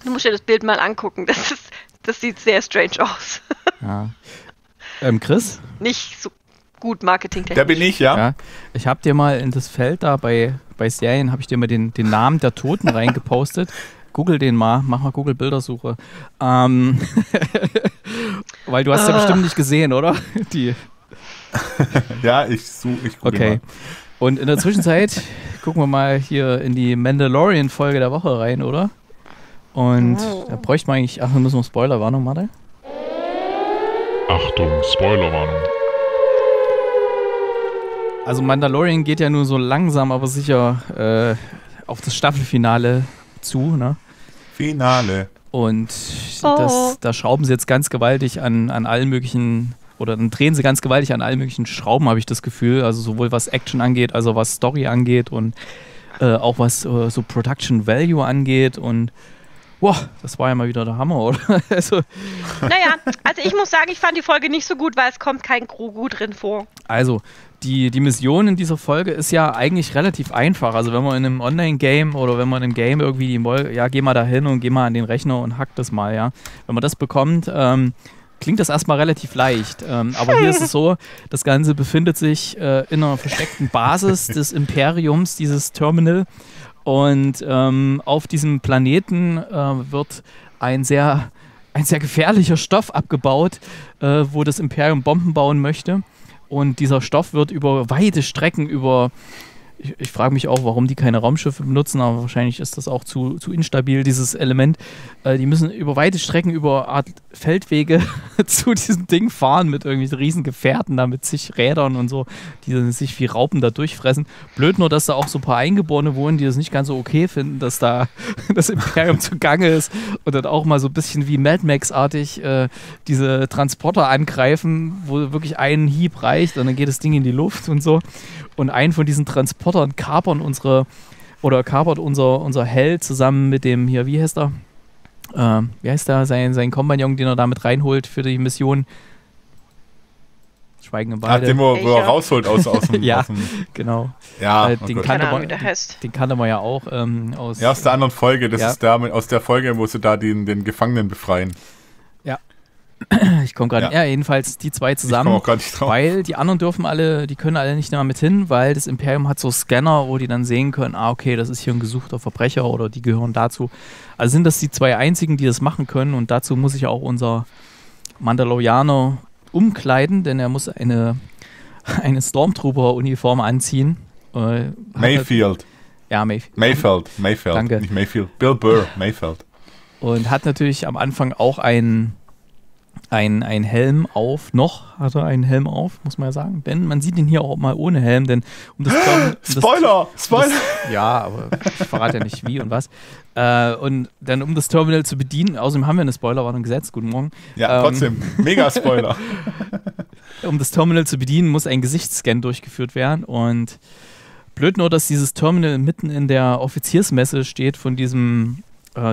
Du musst dir das Bild mal angucken. Das, ist, das sieht sehr strange aus. Ja. Ähm, Chris? Nicht so gut marketingtechnisch. Da bin ich, ja. ja. Ich habe dir mal in das Feld da bei, bei Serien, habe ich dir mal den, den Namen der Toten reingepostet. Google den mal. Mach mal Google-Bildersuche. Ähm, weil du hast uh. ja bestimmt nicht gesehen, oder? Die. Ja, ich suche. Ich okay. Mal. Und in der Zwischenzeit gucken wir mal hier in die Mandalorian-Folge der Woche rein, oder? Und da bräuchte man eigentlich... Ach, da müssen wir Spoilerwarnung machen. Achtung, Spoilerwarnung. Also Mandalorian geht ja nur so langsam, aber sicher äh, auf das Staffelfinale zu, ne? Finale. Und oh. das, da schrauben sie jetzt ganz gewaltig an, an allen möglichen... Oder dann drehen sie ganz gewaltig an allen möglichen Schrauben, habe ich das Gefühl. Also sowohl was Action angeht, also was Story angeht und äh, auch was äh, so Production Value angeht und... Wow, das war ja mal wieder der Hammer, oder? Also naja, also ich muss sagen, ich fand die Folge nicht so gut, weil es kommt kein Grogu drin vor. Also, die, die Mission in dieser Folge ist ja eigentlich relativ einfach. Also wenn man in einem Online-Game oder wenn man im Game irgendwie die Mol... Ja, geh mal da hin und geh mal an den Rechner und hack das mal, ja. Wenn man das bekommt, ähm, klingt das erstmal relativ leicht. Ähm, aber hier ist es so, das Ganze befindet sich äh, in einer versteckten Basis des Imperiums, dieses Terminal. Und ähm, auf diesem Planeten äh, wird ein sehr, ein sehr gefährlicher Stoff abgebaut, äh, wo das Imperium Bomben bauen möchte. Und dieser Stoff wird über weite Strecken über... Ich, ich frage mich auch, warum die keine Raumschiffe benutzen, aber wahrscheinlich ist das auch zu, zu instabil, dieses Element. Äh, die müssen über weite Strecken, über Art Feldwege zu diesem Ding fahren mit irgendwie riesen Gefährten, da mit sich Rädern und so, die sich wie Raupen da durchfressen. Blöd nur, dass da auch so ein paar Eingeborene wohnen, die das nicht ganz so okay finden, dass da das Imperium zugange ist und dann auch mal so ein bisschen wie Mad Max-artig äh, diese Transporter angreifen, wo wirklich ein Hieb reicht und dann geht das Ding in die Luft und so. Und einen von diesen Transportern kapern unsere, oder kapert unser, unser Held zusammen mit dem, hier, wie heißt er? Äh, wie heißt er? Sein, sein Kompagnon, den er damit reinholt für die Mission. Schweigen im Wald. Ach, den, wo, wo er rausholt aus, aus dem... ja, aus dem, genau. Ja, äh, den, kannte man, den, den kannte man ja auch ähm, aus... Ja, aus der anderen Folge. Das ja. ist der, aus der Folge, wo sie da den, den Gefangenen befreien. Ja. Ich komme gerade, ja. ja, jedenfalls die zwei zusammen, ich komm auch gar nicht drauf. Weil die anderen dürfen alle, die können alle nicht mehr mit hin, weil das Imperium hat so Scanner, wo die dann sehen können, ah okay, das ist hier ein gesuchter Verbrecher oder die gehören dazu. Also sind das die zwei einzigen, die das machen können und dazu muss sich auch unser Mandalorianer umkleiden, denn er muss eine, eine Stormtrooper-Uniform anziehen. Äh, Mayfield. Ja, Mayfield. Mayfield, Mayfield, Danke. nicht Mayfield, Bill Burr, Mayfield. Und hat natürlich am Anfang auch einen... Ein, ein Helm auf, noch hat er einen Helm auf, muss man ja sagen, denn man sieht ihn hier auch mal ohne Helm, denn um das... Um das Spoiler! Um Spoiler! Das, ja, aber ich verrate ja nicht wie und was. Äh, und dann um das Terminal zu bedienen, außerdem haben wir eine Spoilerwarnung gesetzt, guten Morgen. Ja, ähm, trotzdem, mega Spoiler. Um das Terminal zu bedienen, muss ein Gesichtsscan durchgeführt werden und blöd nur, dass dieses Terminal mitten in der Offiziersmesse steht von diesem...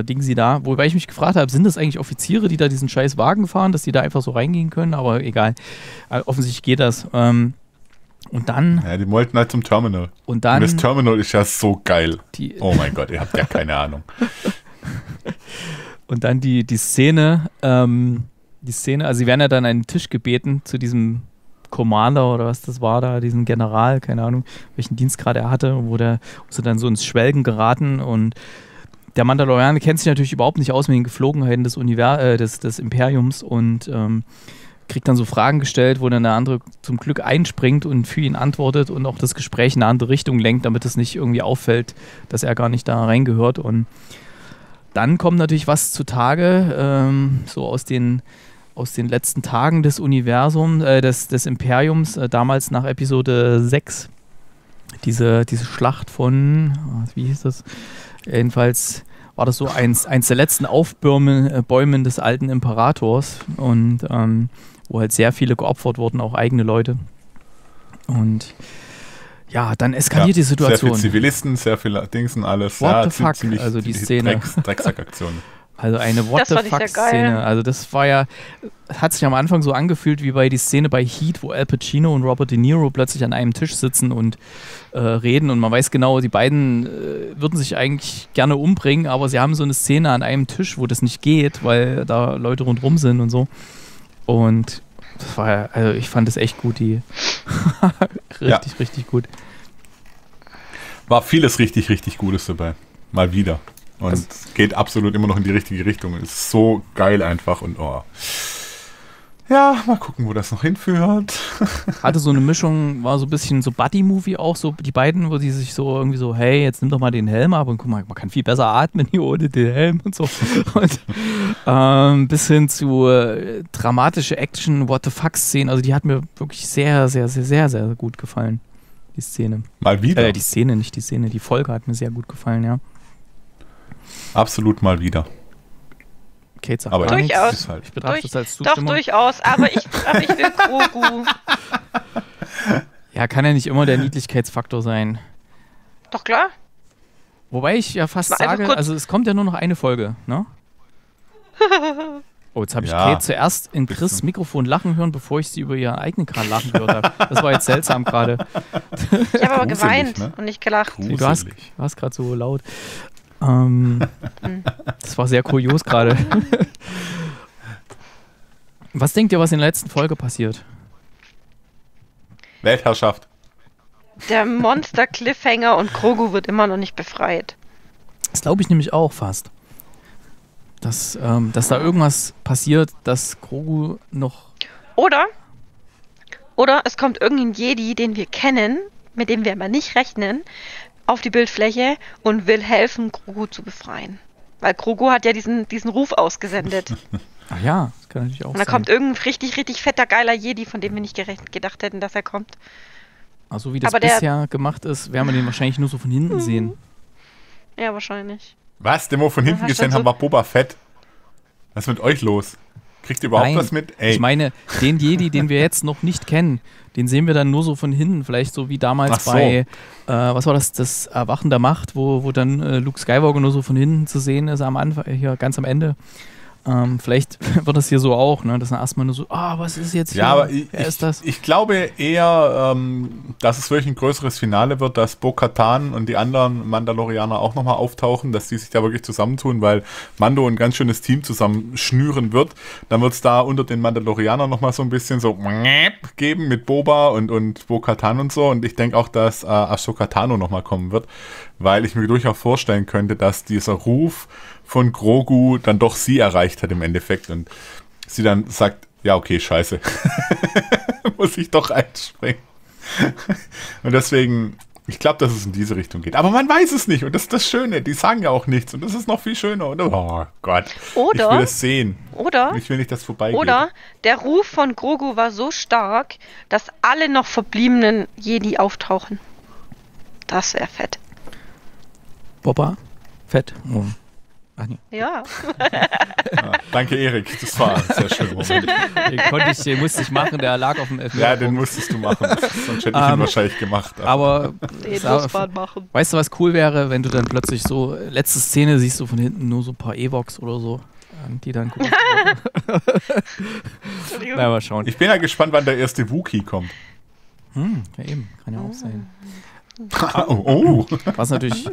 Ding sie da, wobei ich mich gefragt habe, sind das eigentlich Offiziere, die da diesen scheiß Wagen fahren, dass die da einfach so reingehen können, aber egal. Also offensichtlich geht das. Und dann... Ja, die wollten halt zum Terminal. Und dann... Und das Terminal ist ja so geil. Die, oh mein Gott, ihr habt ja keine Ahnung. Und dann die, die Szene, ähm, die Szene, also sie werden ja dann an den Tisch gebeten zu diesem Commander oder was das war da, diesen General, keine Ahnung, welchen Dienstgrad er hatte, wo der, wo sie dann so ins Schwelgen geraten und der Mandalorianer kennt sich natürlich überhaupt nicht aus mit den Geflogenheiten des, Univers äh, des, des Imperiums und ähm, kriegt dann so Fragen gestellt, wo dann der andere zum Glück einspringt und für ihn antwortet und auch das Gespräch in eine andere Richtung lenkt, damit es nicht irgendwie auffällt, dass er gar nicht da reingehört. Und dann kommt natürlich was zutage, ähm, so aus den, aus den letzten Tagen des Universums, äh, des, des Imperiums, äh, damals nach Episode sechs. Diese, diese Schlacht von, wie hieß das? Jedenfalls war das so eins, eins der letzten Aufbäumen äh, Bäumen des alten Imperators und ähm, wo halt sehr viele geopfert wurden, auch eigene Leute. Und ja, dann eskaliert ja, die Situation. Sehr viele Zivilisten, sehr viele Dings und alles. What ja, the fuck, ziemlich, also die Szene. Drecks, Drecksack-Aktion. Also eine What the fuck-Szene. Also das war ja, hat sich am Anfang so angefühlt wie bei die Szene bei Heat, wo Al Pacino und Robert De Niro plötzlich an einem Tisch sitzen und äh, reden und man weiß genau, die beiden äh, würden sich eigentlich gerne umbringen, aber sie haben so eine Szene an einem Tisch, wo das nicht geht, weil da Leute rundherum sind und so. Und das war ja, also ich fand es echt gut, die richtig, ja. richtig gut. War vieles richtig, richtig Gutes dabei. Mal wieder. Und also, geht absolut immer noch in die richtige Richtung. Ist so geil einfach und oh. Ja, mal gucken, wo das noch hinführt. Hatte so eine Mischung, war so ein bisschen so Buddy-Movie auch, so die beiden, wo die sich so irgendwie so, hey, jetzt nimm doch mal den Helm ab und guck mal, man kann viel besser atmen hier ohne den Helm und so. Und ähm, bis hin zu äh, dramatische Action-What-the-fuck-Szenen. Also die hat mir wirklich sehr, sehr, sehr, sehr, sehr gut gefallen. Die Szene. Mal wieder? Äh, die Szene, nicht die Szene. Die Folge hat mir sehr gut gefallen, ja. Absolut mal wieder. Kate sagt aber durchaus. Halt. Ich betrachte Durch, das als Zustimmung. Doch, durchaus, aber ich, aber ich will Grogu. Ja, kann ja nicht immer der Niedlichkeitsfaktor sein. Doch, klar. Wobei ich ja fast Mal sage, also es kommt ja nur noch eine Folge, ne? Oh, jetzt habe ich ja. Kate zuerst in Chris' Mikrofon lachen hören, bevor ich sie über ihren eigenen Kran lachen gehört habe. Das war jetzt seltsam gerade. Ich habe aber geweint ne? und nicht gelacht. Gruselig. Du hast, warst gerade so laut. Das war sehr kurios gerade. Was denkt ihr, was in der letzten Folge passiert? Weltherrschaft. Der Monster-Cliffhanger und Grogu wird immer noch nicht befreit. Das glaube ich nämlich auch fast. Dass, ähm, dass da irgendwas passiert, dass Grogu noch... Oder Oder es kommt irgendein Jedi, den wir kennen, mit dem wir aber nicht rechnen, auf die Bildfläche und will helfen, Grogu zu befreien. Weil Grogu hat ja diesen, diesen Ruf ausgesendet. Ach ja, das kann natürlich auch sein. Und da kommt irgendein richtig, richtig fetter, geiler Jedi, von dem wir nicht gedacht hätten, dass er kommt. Also wie das bisher gemacht ist, werden wir den wahrscheinlich nur so von hinten sehen. Ja, wahrscheinlich. Was? Den wir von hinten gesehen haben, war Boba Fett. Was ist mit euch los? Kriegt ihr überhaupt Nein, was mit? Ey. Ich meine, den Jedi, den wir jetzt noch nicht kennen, den sehen wir dann nur so von hinten. Vielleicht so wie damals so. bei, äh, was war das, das Erwachen der Macht, wo, wo dann äh, Luke Skywalker nur so von hinten zu sehen ist, am Anfang, hier ganz am Ende. Ähm, vielleicht wird das hier so auch, ne? Dass man erstmal nur so, ah, oh, was ist jetzt hier? Ja, aber ich, Wer ist das? ich, ich glaube eher, ähm, dass es wirklich ein größeres Finale wird, dass Bo-Katan und die anderen Mandalorianer auch nochmal auftauchen, dass die sich da wirklich zusammentun, weil Mando ein ganz schönes Team zusammenschnüren wird. Dann wird es da unter den Mandalorianern nochmal so ein bisschen so geben mit Boba und, und Bo-Katan und so. Und ich denke auch, dass äh, Ashoka Tano nochmal kommen wird, weil ich mir durchaus vorstellen könnte, dass dieser Ruf von Grogu dann doch sie erreicht hat im Endeffekt und sie dann sagt, ja okay, scheiße, muss ich doch einspringen. Und deswegen, ich glaube, dass es in diese Richtung geht. Aber man weiß es nicht und das ist das Schöne, die sagen ja auch nichts und das ist noch viel schöner. Und oh Gott, oder, ich will das sehen. Oder, ich will nicht, dass vorbeigeht. Oder der Ruf von Grogu war so stark, dass alle noch verbliebenen Jedi auftauchen. Das wäre fett. Boba Fett. Oh. Ach nee. Ja. Ja. Danke, Erik. Das war sehr schön. Den, konnte ich, den musste ich machen, der lag auf dem F. Ja, den musstest du machen. Sonst hätte ich um, ihn wahrscheinlich gemacht. Aber, den muss man machen. Weißt du, was cool wäre, wenn du dann plötzlich so, letzte Szene siehst du von hinten nur so ein paar Ewoks oder so, die dann gucken. Na, mal schauen. Ich bin ja gespannt, wann der erste Wookiee kommt. Hm, ja eben, kann ja auch sein. Oh, oh. Was natürlich.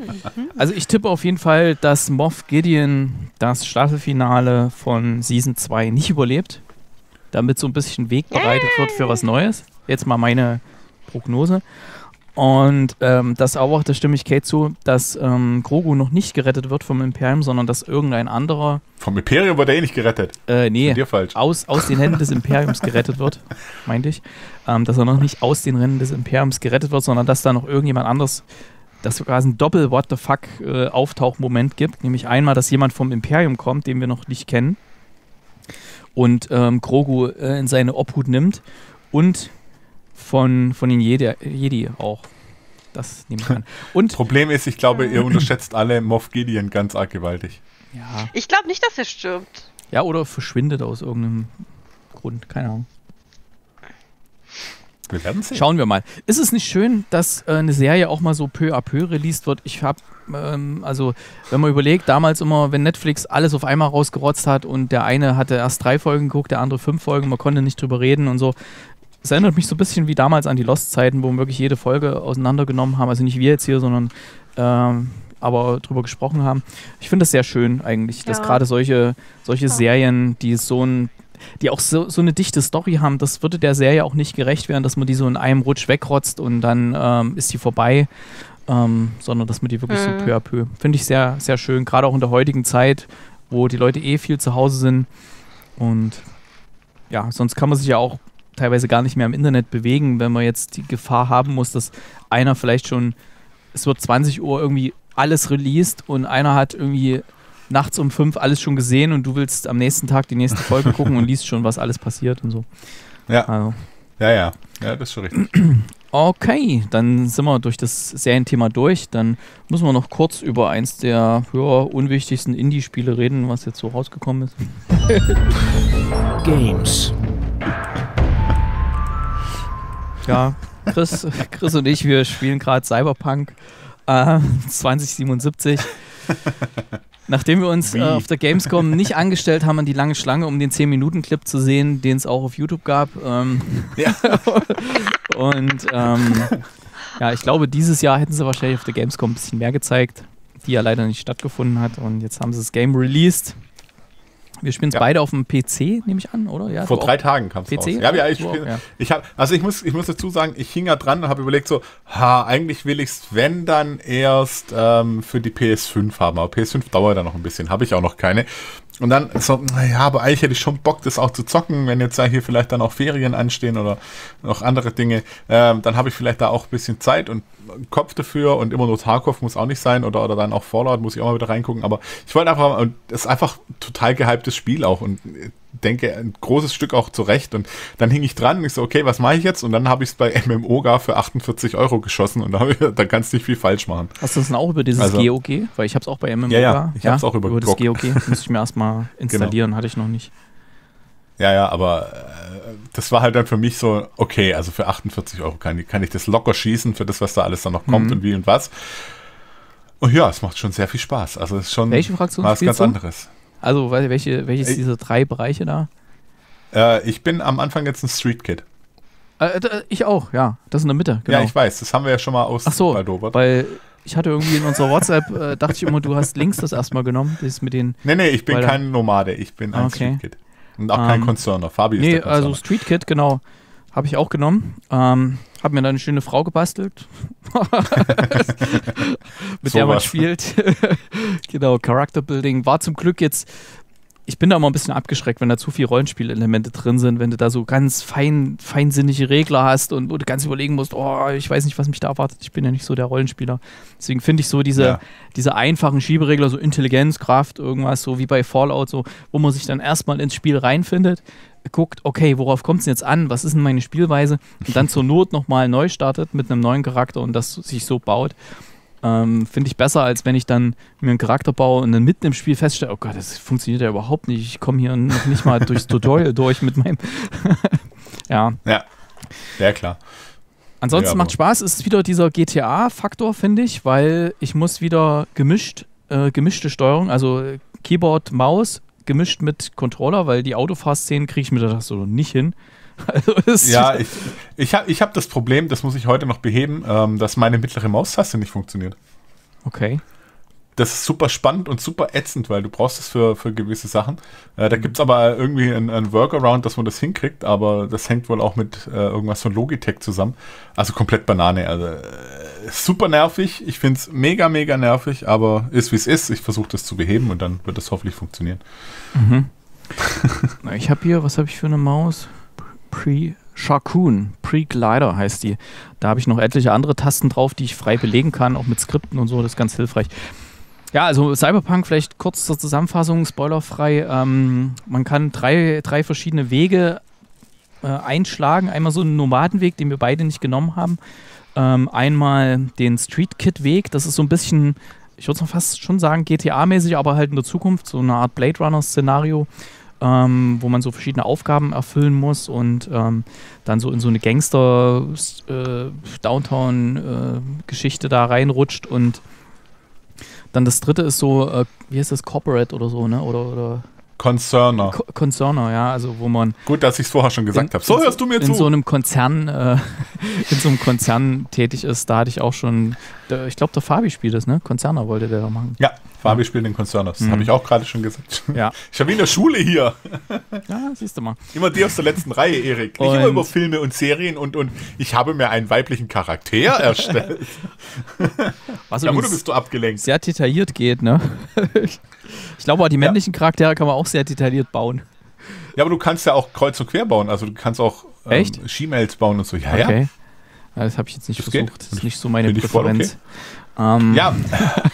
Also ich tippe auf jeden Fall, dass Moff Gideon das Staffelfinale von Season zwei nicht überlebt, damit so ein bisschen Weg bereitet wird für was Neues. Jetzt mal meine Prognose. Und ähm, das auch, da stimme ich Kate zu, dass ähm, Grogu noch nicht gerettet wird vom Imperium, sondern dass irgendein anderer... Vom Imperium wird er eh nicht gerettet. Äh, nee, dir falsch. Aus, aus den Händen des Imperiums gerettet wird, meinte ich. Ähm, dass er noch nicht aus den Händen des Imperiums gerettet wird, sondern dass da noch irgendjemand anders, dass sogar ein Doppel-What-the-Fuck-Auftauch-Moment gibt. Nämlich einmal, dass jemand vom Imperium kommt, den wir noch nicht kennen. Und ähm, Grogu äh, in seine Obhut nimmt und... Von, von den Jedi, Jedi auch. Das nehme ich an. Und Problem ist, ich glaube, ihr unterschätzt alle Moff Gideon ganz arg gewaltig. Ja. Ich glaube nicht, dass er stirbt. Ja, oder verschwindet aus irgendeinem Grund. Keine Ahnung. Wir werden sehen. Schauen wir mal. Ist es nicht schön, dass äh, eine Serie auch mal so peu à peu released wird? Ich habe, ähm, also, wenn man überlegt, damals immer, wenn Netflix alles auf einmal rausgerotzt hat und der eine hatte erst drei Folgen geguckt, der andere fünf Folgen, man konnte nicht drüber reden und so. Es erinnert mich so ein bisschen wie damals an die Lost-Zeiten, wo wir wirklich jede Folge auseinandergenommen haben. Also nicht wir jetzt hier, sondern ähm, aber drüber gesprochen haben. Ich finde das sehr schön eigentlich, ja. Dass gerade solche, solche ja. Serien, die so ein, die auch so, so eine dichte Story haben, das würde der Serie auch nicht gerecht werden, dass man die so in einem Rutsch wegrotzt und dann ähm, ist die vorbei. Ähm, sondern dass man die wirklich mhm. so peu à peu. Finde ich sehr, sehr schön. Gerade auch in der heutigen Zeit, wo die Leute eh viel zu Hause sind. Und ja, sonst kann man sich ja auch teilweise gar nicht mehr im Internet bewegen, wenn man jetzt die Gefahr haben muss, dass einer vielleicht schon, es wird zwanzig Uhr irgendwie alles released und einer hat irgendwie nachts um fünf alles schon gesehen und du willst am nächsten Tag die nächste Folge gucken und liest schon, was alles passiert und so. Ja, also. ja, ja. ja, das ist schon richtig. Okay, dann sind wir durch das Serienthema durch. Dann müssen wir noch kurz über eins der ja, unwichtigsten Indie-Spiele reden, was jetzt so rausgekommen ist. Games. Ja, Chris, Chris und ich, wir spielen gerade Cyberpunk äh, zwanzig siebenundsiebzig. Nachdem wir uns äh, auf der Gamescom nicht angestellt haben an die lange Schlange, um den zehn Minuten Clip zu sehen, den es auch auf YouTube gab. Ähm, ja. Und ähm, ja, ich glaube, dieses Jahr hätten sie wahrscheinlich auf der Gamescom ein bisschen mehr gezeigt, die ja leider nicht stattgefunden hat. Und jetzt haben sie das Game released. Wir spielen es ja. beide auf dem P C, nehme ich an, oder? Ja, vor drei Tagen kam es raus. Ja, ja, ich spiel, ja. ich hab, also ich muss, ich muss dazu sagen, ich hing ja dran und habe überlegt so, ha, eigentlich will ich es, wenn dann erst ähm, für die P S fünf haben. Aber P S fünf dauert ja noch ein bisschen, habe ich auch noch keine. Und dann so, naja, aber eigentlich hätte ich schon Bock, das auch zu zocken, wenn jetzt da hier vielleicht dann auch Ferien anstehen oder noch andere Dinge, ähm, dann habe ich vielleicht da auch ein bisschen Zeit und Kopf dafür, und immer nur Tarkov muss auch nicht sein, oder, oder dann auch Fallout muss ich auch mal wieder reingucken, aber ich wollte einfach, und es ist einfach ein total gehyptes Spiel auch und denke, ein großes Stück auch zurecht, und dann hing ich dran und ich so, okay, was mache ich jetzt? Und dann habe ich es bei M M O gar für achtundvierzig Euro geschossen, und da, da kannst du nicht viel falsch machen. Hast du das denn auch über dieses also, G O G? Weil ich habe es auch bei M M O gar. Ja, ja, ich habe es ja, auch über, über das G O G. Muss ich mir erstmal installieren, genau. Hatte ich noch nicht. Ja, ja, aber äh, das war halt dann für mich so, okay, also für achtundvierzig Euro kann, kann ich das locker schießen für das, was da alles dann noch kommt, mhm, und wie und was. Und ja, es macht schon sehr viel Spaß. Also es ist schon welche Fraktion was ganz du? anderes. Also welche, welches ich, diese drei Bereiche da? Äh, ich bin am Anfang jetzt ein Street Kid. Äh, ich auch, ja. Das in der Mitte, genau. Ja, ich weiß, das haben wir ja schon mal aus. Ach so, weil ich hatte irgendwie in unserer WhatsApp, äh, dachte ich immer, du hast links das erstmal genommen. Das mit den, nee, nee, ich bin kein Nomade, ich bin ein okay. Street Kid. Und auch um, kein Concerner. Fabi ist nee, der Concerner. Also Street Kid, genau. Habe ich auch genommen. Ähm, habe mir dann eine schöne Frau gebastelt. Mit so der man was. spielt. Genau, Character Building. War zum Glück jetzt, ich bin da immer ein bisschen abgeschreckt, wenn da zu viele Rollenspielelemente drin sind, wenn du da so ganz fein, feinsinnige Regler hast und wo du ganz überlegen musst, oh, ich weiß nicht, was mich da erwartet. Ich bin ja nicht so der Rollenspieler. Deswegen finde ich so diese, ja. diese einfachen Schieberegler, so Intelligenz, Kraft, irgendwas, so wie bei Fallout, so, wo man sich dann erstmal ins Spiel reinfindet, guckt, okay, worauf kommt es denn jetzt an? Was ist denn meine Spielweise? Und dann zur Not nochmal neu startet mit einem neuen Charakter und das sich so baut. Ähm, finde ich besser, als wenn ich dann mir einen Charakter baue und dann mitten im Spiel feststelle, oh Gott, das funktioniert ja überhaupt nicht, ich komme hier noch nicht mal durchs Tutorial durch mit meinem ja. ja. Ja, klar. Ansonsten ja, macht Spaß, ist wieder dieser G T A-Faktor, finde ich, weil ich muss wieder gemischt, äh, gemischte Steuerung, also Keyboard, Maus, gemischt mit Controller, weil die Autofahrszenen kriege ich mit der Tastatur nicht hin. Also ja, ich, ich habe ich hab das Problem, das muss ich heute noch beheben, ähm, dass meine mittlere Maustaste nicht funktioniert. Okay. Das ist super spannend und super ätzend, weil du brauchst es für, für gewisse Sachen. Äh, da gibt es aber irgendwie einen, einen Workaround, dass man das hinkriegt, aber das hängt wohl auch mit äh, irgendwas von Logitech zusammen. Also komplett Banane. Also äh, super nervig. Ich finde es mega, mega nervig, aber ist wie es ist. Ich versuche das zu beheben und dann wird das hoffentlich funktionieren. Mhm. Ich habe hier, was habe ich für eine Maus? Pre-Sharkoon, Pre-Glider heißt die. Da habe ich noch etliche andere Tasten drauf, die ich frei belegen kann, auch mit Skripten und so, das ist ganz hilfreich. Ja, also Cyberpunk, vielleicht kurz zur Zusammenfassung, spoilerfrei. Ähm, man kann drei, drei verschiedene Wege äh, einschlagen. Einmal so einen Nomadenweg, den wir beide nicht genommen haben. Ähm, einmal den Street-Kid-Weg, das ist so ein bisschen, ich würde es fast schon sagen, G T A-mäßig, aber halt in der Zukunft, so eine Art Blade Runner-Szenario. Ähm, wo man so verschiedene Aufgaben erfüllen muss und ähm, dann so in so eine Gangster-Downtown-Geschichte äh, äh, da reinrutscht. Und dann das dritte ist so, äh, wie heißt das, Corporate oder so, ne? Oder, oder Concerner. Co Concerner, ja, also wo man... Gut, dass ich es vorher schon gesagt habe. So hörst du mir in zu! In so einem Konzern, äh, in so einem Konzern tätig ist, da hatte ich auch schon... Der, ich glaube, der Fabi spielt das, ne? Concerner wollte der da machen. Ja. Fabi spielt den Concerners, das mhm. habe ich auch gerade schon gesagt. Ja. Ich habe ihn in der Schule hier. Ja, siehst du mal. Immer die aus der letzten Reihe, Erik. Nicht immer über Filme und Serien und, und ich habe mir einen weiblichen Charakter erstellt. Was ja, wo bist du abgelenkt. Sehr detailliert geht, ne? Ich glaube, die männlichen ja. Charaktere kann man auch sehr detailliert bauen. Ja, aber du kannst ja auch kreuz und quer bauen. Also du kannst auch ähm, She-Mails bauen und so. Ja, okay. Ja. Ja, das habe ich jetzt nicht das versucht. Geht. Das ist nicht so meine Präferenz. Okay. Ähm, ja.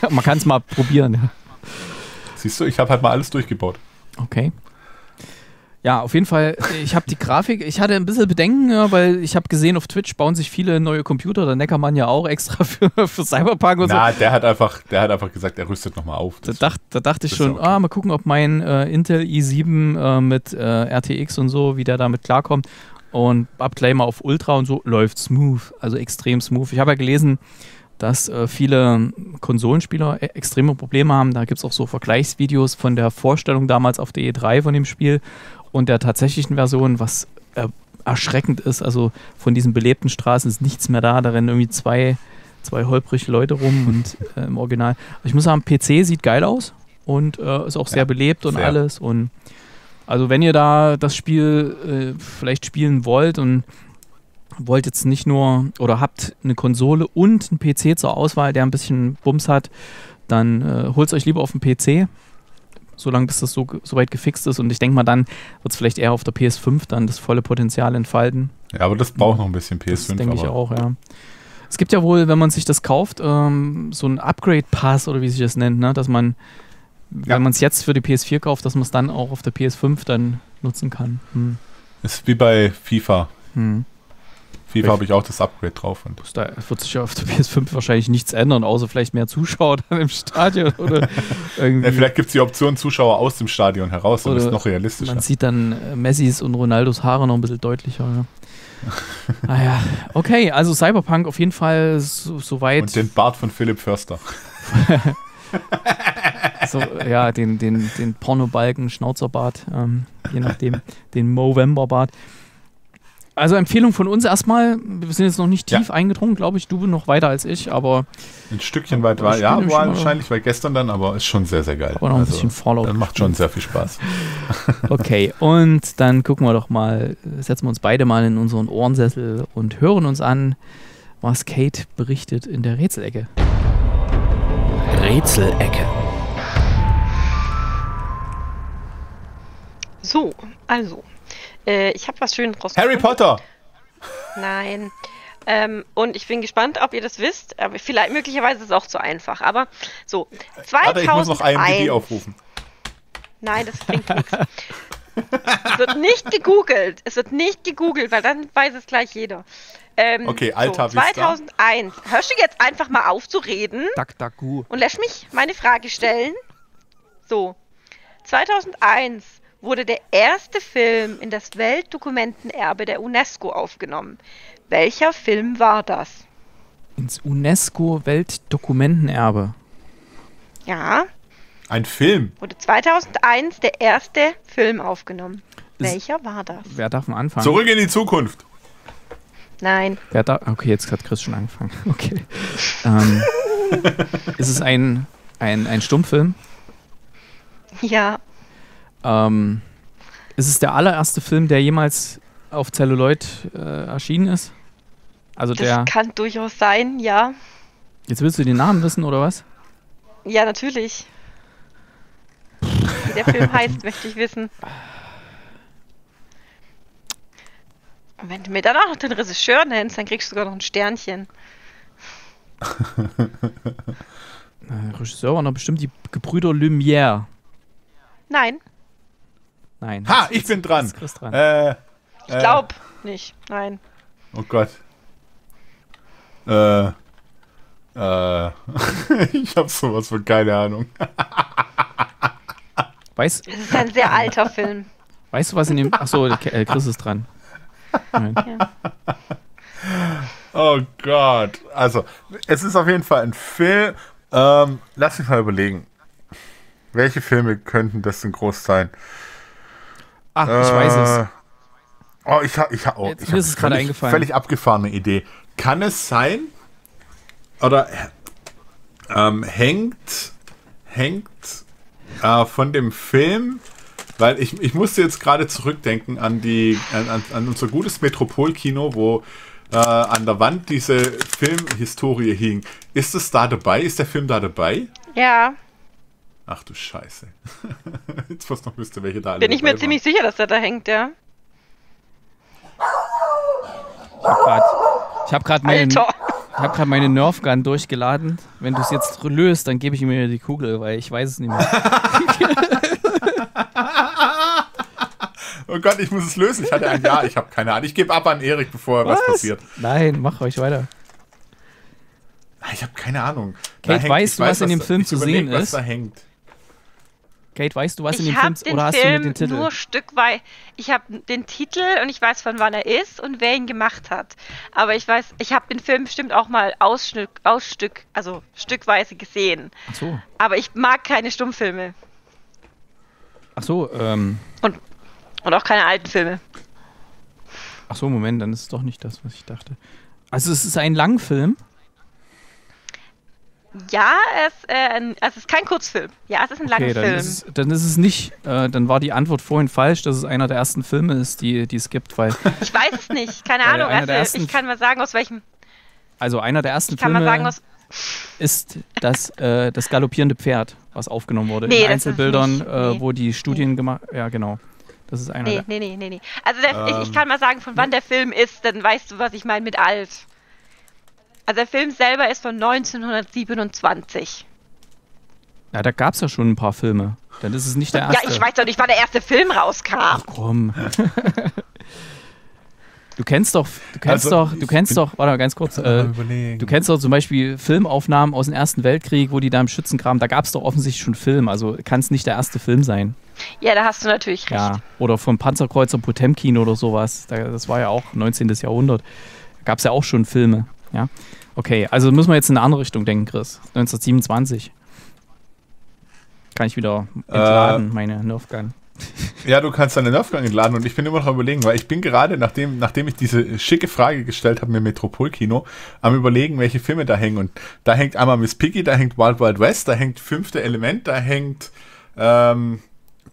Man kann es mal probieren. Siehst du, ich habe halt mal alles durchgebaut. Okay. Ja, auf jeden Fall, ich habe die Grafik, ich hatte ein bisschen Bedenken, ja, weil ich habe gesehen, auf Twitch bauen sich viele neue Computer, da Neckermann ja auch extra für, für Cyberpunk und Na, so. Na, der hat einfach, der hat einfach gesagt, er rüstet nochmal auf. Da, dacht, da dachte ich schon, okay. ah, mal gucken, ob mein äh, Intel i sieben äh, mit äh, R T X und so, wie der damit klarkommt. Und ab gleich mal auf Ultra und so, läuft smooth, also extrem smooth. Ich habe ja gelesen, dass äh, viele Konsolenspieler e extreme Probleme haben. Da gibt es auch so Vergleichsvideos von der Vorstellung damals auf der E drei von dem Spiel und der tatsächlichen Version, was äh, erschreckend ist. Also von diesen belebten Straßen ist nichts mehr da. Da rennen irgendwie zwei, zwei holprige Leute rum und äh, im Original. Ich muss sagen, P C sieht geil aus und äh, ist auch sehr ja, belebt und sehr. alles und... Also wenn ihr da das Spiel äh, vielleicht spielen wollt und wollt jetzt nicht nur oder habt eine Konsole und einen P C zur Auswahl, der ein bisschen Bums hat, dann äh, holt es euch lieber auf den P C. solange bis das so, so weit gefixt ist. Und ich denke mal, dann wird es vielleicht eher auf der P S fünf dann das volle Potenzial entfalten. Ja, aber das braucht noch ein bisschen P S fünf. Das denke ich auch, ja. Es gibt ja wohl, wenn man sich das kauft, ähm, so einen Upgrade-Pass oder wie sich das nennt, ne? Dass man, ja. wenn man es jetzt für die P S vier kauft, dass man es dann auch auf der P S fünf dann nutzen kann. Hm. Ist wie bei FIFA. Hm. FIFA habe ich auch das Upgrade drauf. Und da wird sich ja auf der P S fünf wahrscheinlich nichts ändern, außer vielleicht mehr Zuschauer dann im Stadion. Oder irgendwie. Ja, vielleicht gibt es die Option Zuschauer aus dem Stadion heraus, dann ist es noch realistischer. Man sieht dann Messis und Ronaldos Haare noch ein bisschen deutlicher. Ja. Naja, okay, also Cyberpunk auf jeden Fall so, so weit. Und den Bart von Philipp Förster. So, ja, den, den, den Pornobalken, Schnauzerbart, ähm, je nachdem, den Movember-Bart. Also Empfehlung von uns erstmal, wir sind jetzt noch nicht tief ja. eingedrungen, glaube ich, du bist noch weiter als ich, aber... Ein Stückchen weit war, ja, war wahrscheinlich, weil gestern dann, aber ist schon sehr, sehr geil. Aber noch ein also, bisschen Fallout. Dann macht schon sehr viel Spaß. Okay, und dann gucken wir doch mal, setzen wir uns beide mal in unseren Ohrensessel und hören uns an, was Kate berichtet in der Rätselecke. Rätselecke. So, also... Ich habe was Schönes rausgefunden. Harry Potter! Nein. Ähm, und ich bin gespannt, ob ihr das wisst. Aber vielleicht, möglicherweise ist es auch zu einfach. Aber so. zweitausendeins. Ich muss noch I M D B aufrufen. Nein, das klingt nichts. Es wird nicht gegoogelt. Es wird nicht gegoogelt, weil dann weiß es gleich jeder. Ähm, okay, Alter, so, zweitausendeins. Hörst du jetzt einfach mal auf zu reden? Duck, duck, gu. Und lässt mich meine Frage stellen. So. zweitausendeins. Wurde der erste Film in das Weltdokumentenerbe der UNESCO aufgenommen. Welcher Film war das? Ins UNESCO-Weltdokumentenerbe. Ja. Ein Film. Wurde zweitausendeins der erste Film aufgenommen. Welcher war das? Wer darf mal anfangen? Zurück in die Zukunft. Nein. Wer da okay, jetzt hat Chris schon angefangen. Okay. ähm, ist es ein, ein, ein Stummfilm? Ja. Ähm, ist es der allererste Film, der jemals auf Celluloid äh, erschienen ist? Also das der kann durchaus sein, ja. Jetzt willst du den Namen wissen, oder was? Ja, natürlich. Wie der Film heißt, möchte ich wissen. Und wenn du mir danach noch den Regisseur nennst, dann kriegst du sogar noch ein Sternchen. Der Regisseur war noch bestimmt die Gebrüder Lumière. Nein. Nein. Ha, ich bin dran. Chris dran. Äh, ich glaube äh, nicht. Nein. Oh Gott. Äh, äh, ich habe sowas von keine Ahnung. Weißt, das ist ein sehr alter Film. Weißt du, was in dem... Achso, äh, Chris ist dran. Nein. Ja. Oh Gott. Also, es ist auf jeden Fall ein Film. Ähm, lass mich mal überlegen. Welche Filme könnten das denn groß sein? Ach, äh, ich weiß es. Oh, ich habe, ich habe, oh, ich habe es gerade eingefallen. Völlig abgefahrene Idee. Kann es sein? Oder ähm, hängt, hängt äh, von dem Film? Weil ich, ich musste jetzt gerade zurückdenken an die, an, an unser gutes Metropolkino, wo äh, an der Wand diese Filmhistorie hing. Ist es da dabei? Ist der Film da dabei? Ja. Ach du Scheiße. Jetzt fast noch wüsste, welche da alle. Bin ich mir waren. ziemlich sicher, dass der da hängt, ja. Ich habe gerade hab meinen hab meine Nerf Gun durchgeladen. Wenn du es jetzt löst, dann gebe ich mir die Kugel, weil ich weiß es nicht mehr. Oh Gott, ich muss es lösen. Ich hatte ein Ja, ich habe keine Ahnung. Ich gebe ab an Erik, bevor was? was passiert. Nein, mach euch weiter. Ich habe keine Ahnung. Kate, hängt, weißt du, weiß, was in dem Film zu sehen ist? Was da hängt. Kate, weißt du, was ich in dem Film, den oder Film hast du nur den Titel? Nur Stück weit. Ich habe den Titel und ich weiß, von wann er ist und wer ihn gemacht hat. Aber ich weiß, ich habe den Film bestimmt auch mal Ausschnitt, Ausstück, also stückweise gesehen. Ach so. Aber ich mag keine Stummfilme. Ach so, ähm. Und, und auch keine alten Filme. Ach so, Moment, dann ist es doch nicht das, was ich dachte. Also, es ist ein Langfilm. Ja, es, äh, es ist kein Kurzfilm. Ja, es ist ein langer okay, Film. Ist, dann ist es nicht, äh, dann war die Antwort vorhin falsch, dass es einer der ersten Filme ist, die, die es gibt. Weil ich weiß es nicht, keine Ahnung. Also, ich kann mal sagen, aus welchem... Also einer der ersten ich kann Filme mal sagen, aus ist das, äh, das galoppierende Pferd, was aufgenommen wurde nee, in Einzelbildern, äh, wo die Studien nee. gemacht, ja genau. Das ist einer nee, der. Nee, nee, nee. Also der, ähm, ich, ich kann mal sagen, von wann der Film ist, dann weißt du, was ich meine mit alt. Also der Film selber ist von neunzehnhundertsiebenundzwanzig. Ja, da gab es ja schon ein paar Filme. Dann ist es nicht der erste. Ja, ich weiß doch nicht, wann der erste Film rauskam. Ach komm. Du kennst doch, du kennst also, doch, du kennst doch, warte mal ganz kurz, äh, du kennst doch zum Beispiel Filmaufnahmen aus dem Ersten Weltkrieg, wo die da im Schützengraben, da gab es doch offensichtlich schon Film, also kann es nicht der erste Film sein. Ja, da hast du natürlich recht. Ja, oder vom Panzerkreuzer Potemkin oder sowas, da, das war ja auch neunzehntes Jahrhundert, da gab es ja auch schon Filme, ja. Okay, also müssen wir jetzt in eine andere Richtung denken, Chris, neunzehnhundertsiebenundzwanzig. Kann ich wieder entladen, äh, meine Nerf Gun. Ja, du kannst deine Nerfgang entladen und ich bin immer noch am Überlegen, weil ich bin gerade, nachdem, nachdem ich diese schicke Frage gestellt habe, mir Metropolkino, am Überlegen, welche Filme da hängen. Und da hängt einmal Miss Piggy, da hängt Wild Wild West, da hängt Fünfte Element, da hängt ähm,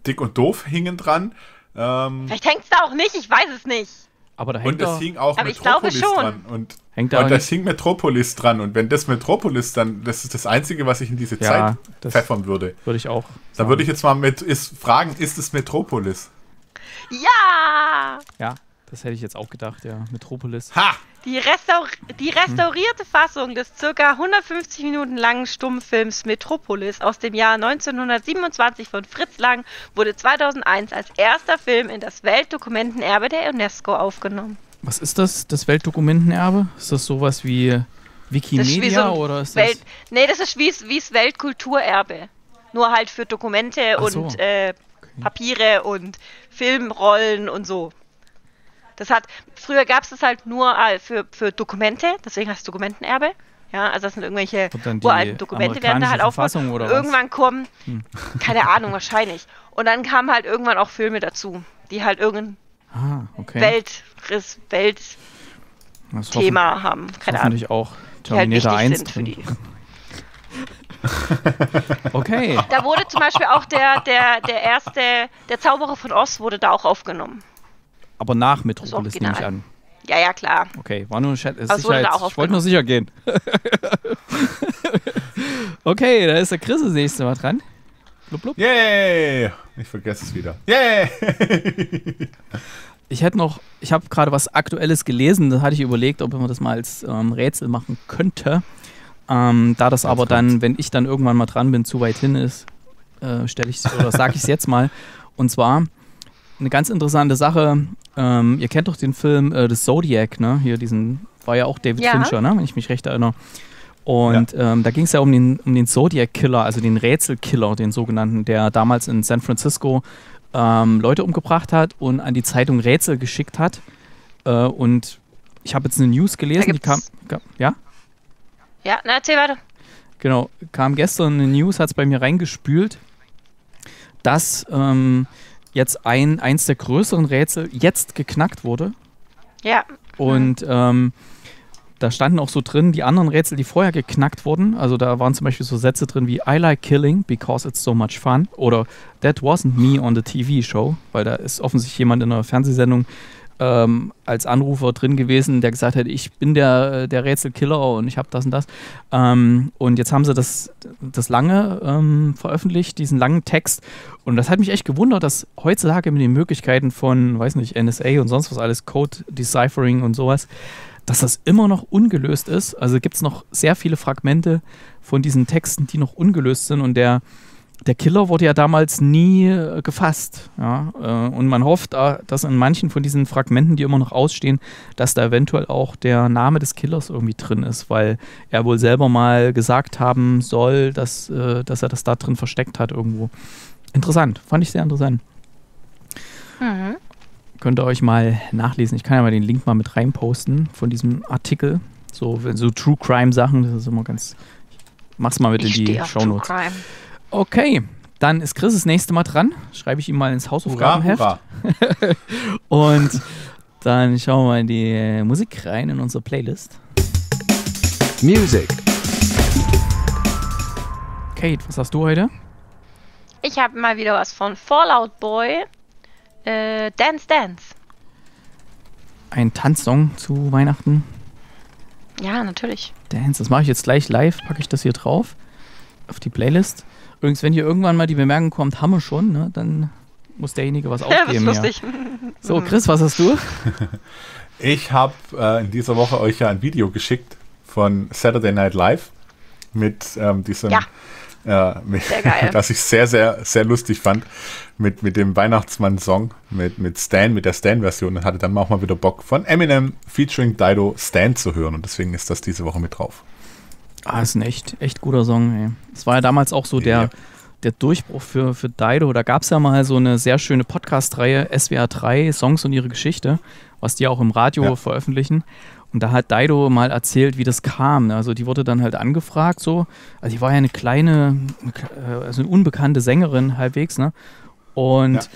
Dick und Doof hingen dran. Ähm, Vielleicht hängt es da auch nicht, ich weiß es nicht. Aber da hängt und es hing auch Metropolis dran. Und, hängt da und das hing Metropolis dran. Und wenn das Metropolis dann, das ist das Einzige, was ich in diese ja, Zeit pfeffern würde. Würde ich auch. Da würde ich jetzt mal mit ist, fragen, ist es Metropolis? Ja! Ja, das hätte ich jetzt auch gedacht, ja. Metropolis. Ha! Die, Restaur die restaurierte hm. Fassung des ca. hundertfünfzig Minuten langen Stummfilms Metropolis aus dem Jahr neunzehnhundertsiebenundzwanzig von Fritz Lang wurde zweitausendeins als erster Film in das Weltdokumentenerbe der UNESCO aufgenommen. Was ist das, das Weltdokumentenerbe? Ist das sowas wie Wikimedia ist wie so oder ist Welt das... Nee, das ist wie das Weltkulturerbe. Nur halt für Dokumente so. und äh, okay. Papiere und Filmrollen und so. Das hat, früher gab es das halt nur äh, für, für Dokumente, deswegen heißt es Dokumentenerbe. Ja, also das sind irgendwelche uralten Dokumente, werden da halt aufgemacht. Irgendwann kommen, hm. keine Ahnung, wahrscheinlich. Und dann kamen halt irgendwann auch Filme dazu, die halt irgendein ah, okay. Weltriss, Weltthema haben. Keine Ahnung. Natürlich auch Terminator eins sind für die. Okay. Da wurde zum Beispiel auch der, der, der erste, der Zauberer von Oz wurde da auch aufgenommen. Aber nach Metropolis nehme ich an. Ja, ja, klar. Okay, war nur ein Chat. Ich wollte nur sicher gehen. Okay, da ist der Chris das nächste Mal dran. Blub, blub. Yay! Ich vergesse es wieder. Yay! Ich hätte noch, ich habe gerade was Aktuelles gelesen, da hatte ich überlegt, ob man das mal als ähm, Rätsel machen könnte. Ähm, da das Ganz aber dann, gut. wenn ich dann irgendwann mal dran bin, zu weit hin ist, äh, stelle ich oder sage ich es jetzt mal. Und zwar eine ganz interessante Sache. Ähm, ihr kennt doch den Film äh, The Zodiac, ne? Hier diesen war ja auch David ja. Fincher, ne? Wenn ich mich recht erinnere. Und ja. ähm, da ging es ja um den, um den Zodiac-Killer, also den Rätselkiller, den sogenannten, der damals in San Francisco ähm, Leute umgebracht hat und an die Zeitung Rätsel geschickt hat. Äh, und ich habe jetzt eine News gelesen, die kam, kam ja. Ja, na, erzähl weiter. Genau, kam gestern eine News, hat es bei mir reingespült, dass ähm, jetzt ein, eins der größeren Rätsel jetzt geknackt wurde. Ja. Und ähm, da standen auch so drin, die anderen Rätsel, die vorher geknackt wurden, also da waren zum Beispiel so Sätze drin wie I like killing because it's so much fun oder that wasn't me on the T V show, weil da ist offensichtlich jemand in einer Fernsehsendung Ähm, als Anrufer drin gewesen, der gesagt hat, ich bin der, der Rätselkiller und ich habe das und das. Ähm, und jetzt haben sie das, das lange ähm, veröffentlicht, diesen langen Text. Und das hat mich echt gewundert, dass heutzutage mit den Möglichkeiten von, weiß nicht, N S A und sonst was alles, Code Deciphering und sowas, dass das immer noch ungelöst ist. Also gibt es noch sehr viele Fragmente von diesen Texten, die noch ungelöst sind und der Der Killer wurde ja damals nie äh, gefasst. Ja? Äh, und man hofft, äh, dass in manchen von diesen Fragmenten, die immer noch ausstehen, dass da eventuell auch der Name des Killers irgendwie drin ist, weil er wohl selber mal gesagt haben soll, dass, äh, dass er das da drin versteckt hat irgendwo. Interessant, fand ich sehr interessant. Mhm. Könnt ihr euch mal nachlesen. Ich kann ja mal den Link mal mit reinposten von diesem Artikel. So, so True Crime Sachen, das ist immer ganz... Ich mach's mal mit in die Shownotes. Okay, dann ist Chris das nächste Mal dran. Schreibe ich ihm mal ins Hausaufgabenheft. Hurra, hurra. Und dann schauen wir mal in die Musik rein, in unsere Playlist. Music. Kate, was hast du heute? Ich habe mal wieder was von Fallout Boy. Äh, Dance Dance. Ein Tanzsong zu Weihnachten? Ja, natürlich. Dance, das mache ich jetzt gleich live, packe ich das hier drauf, auf die Playlist. Übrigens, wenn hier irgendwann mal die Bemerkung kommt, haben wir schon, ne, dann muss derjenige was aufgeben. Ja, das ist lustig. Ja. So, Chris, was hast du? Ich habe äh, in dieser Woche euch ja ein Video geschickt von Saturday Night Live mit ähm, diesem... Ja. Ja, mit, sehr geil. Das ich sehr, sehr, sehr lustig fand, mit, mit dem Weihnachtsmann-Song, mit, mit Stan, mit der Stan-Version, und hatte dann auch mal wieder Bock, von Eminem featuring Dido Stan zu hören, und deswegen ist das diese Woche mit drauf. Ah, ist ein echt, echt guter Song, es war ja damals auch so der, ja. der Durchbruch für, für Dido, da gab es ja mal so eine sehr schöne Podcast-Reihe, S W R drei, Songs und ihre Geschichte, was die auch im Radio ja. veröffentlichen. Und da hat Dido mal erzählt, wie das kam. Also die wurde dann halt angefragt so. Also die war ja eine kleine, also eine unbekannte Sängerin halbwegs, ne? Und ja.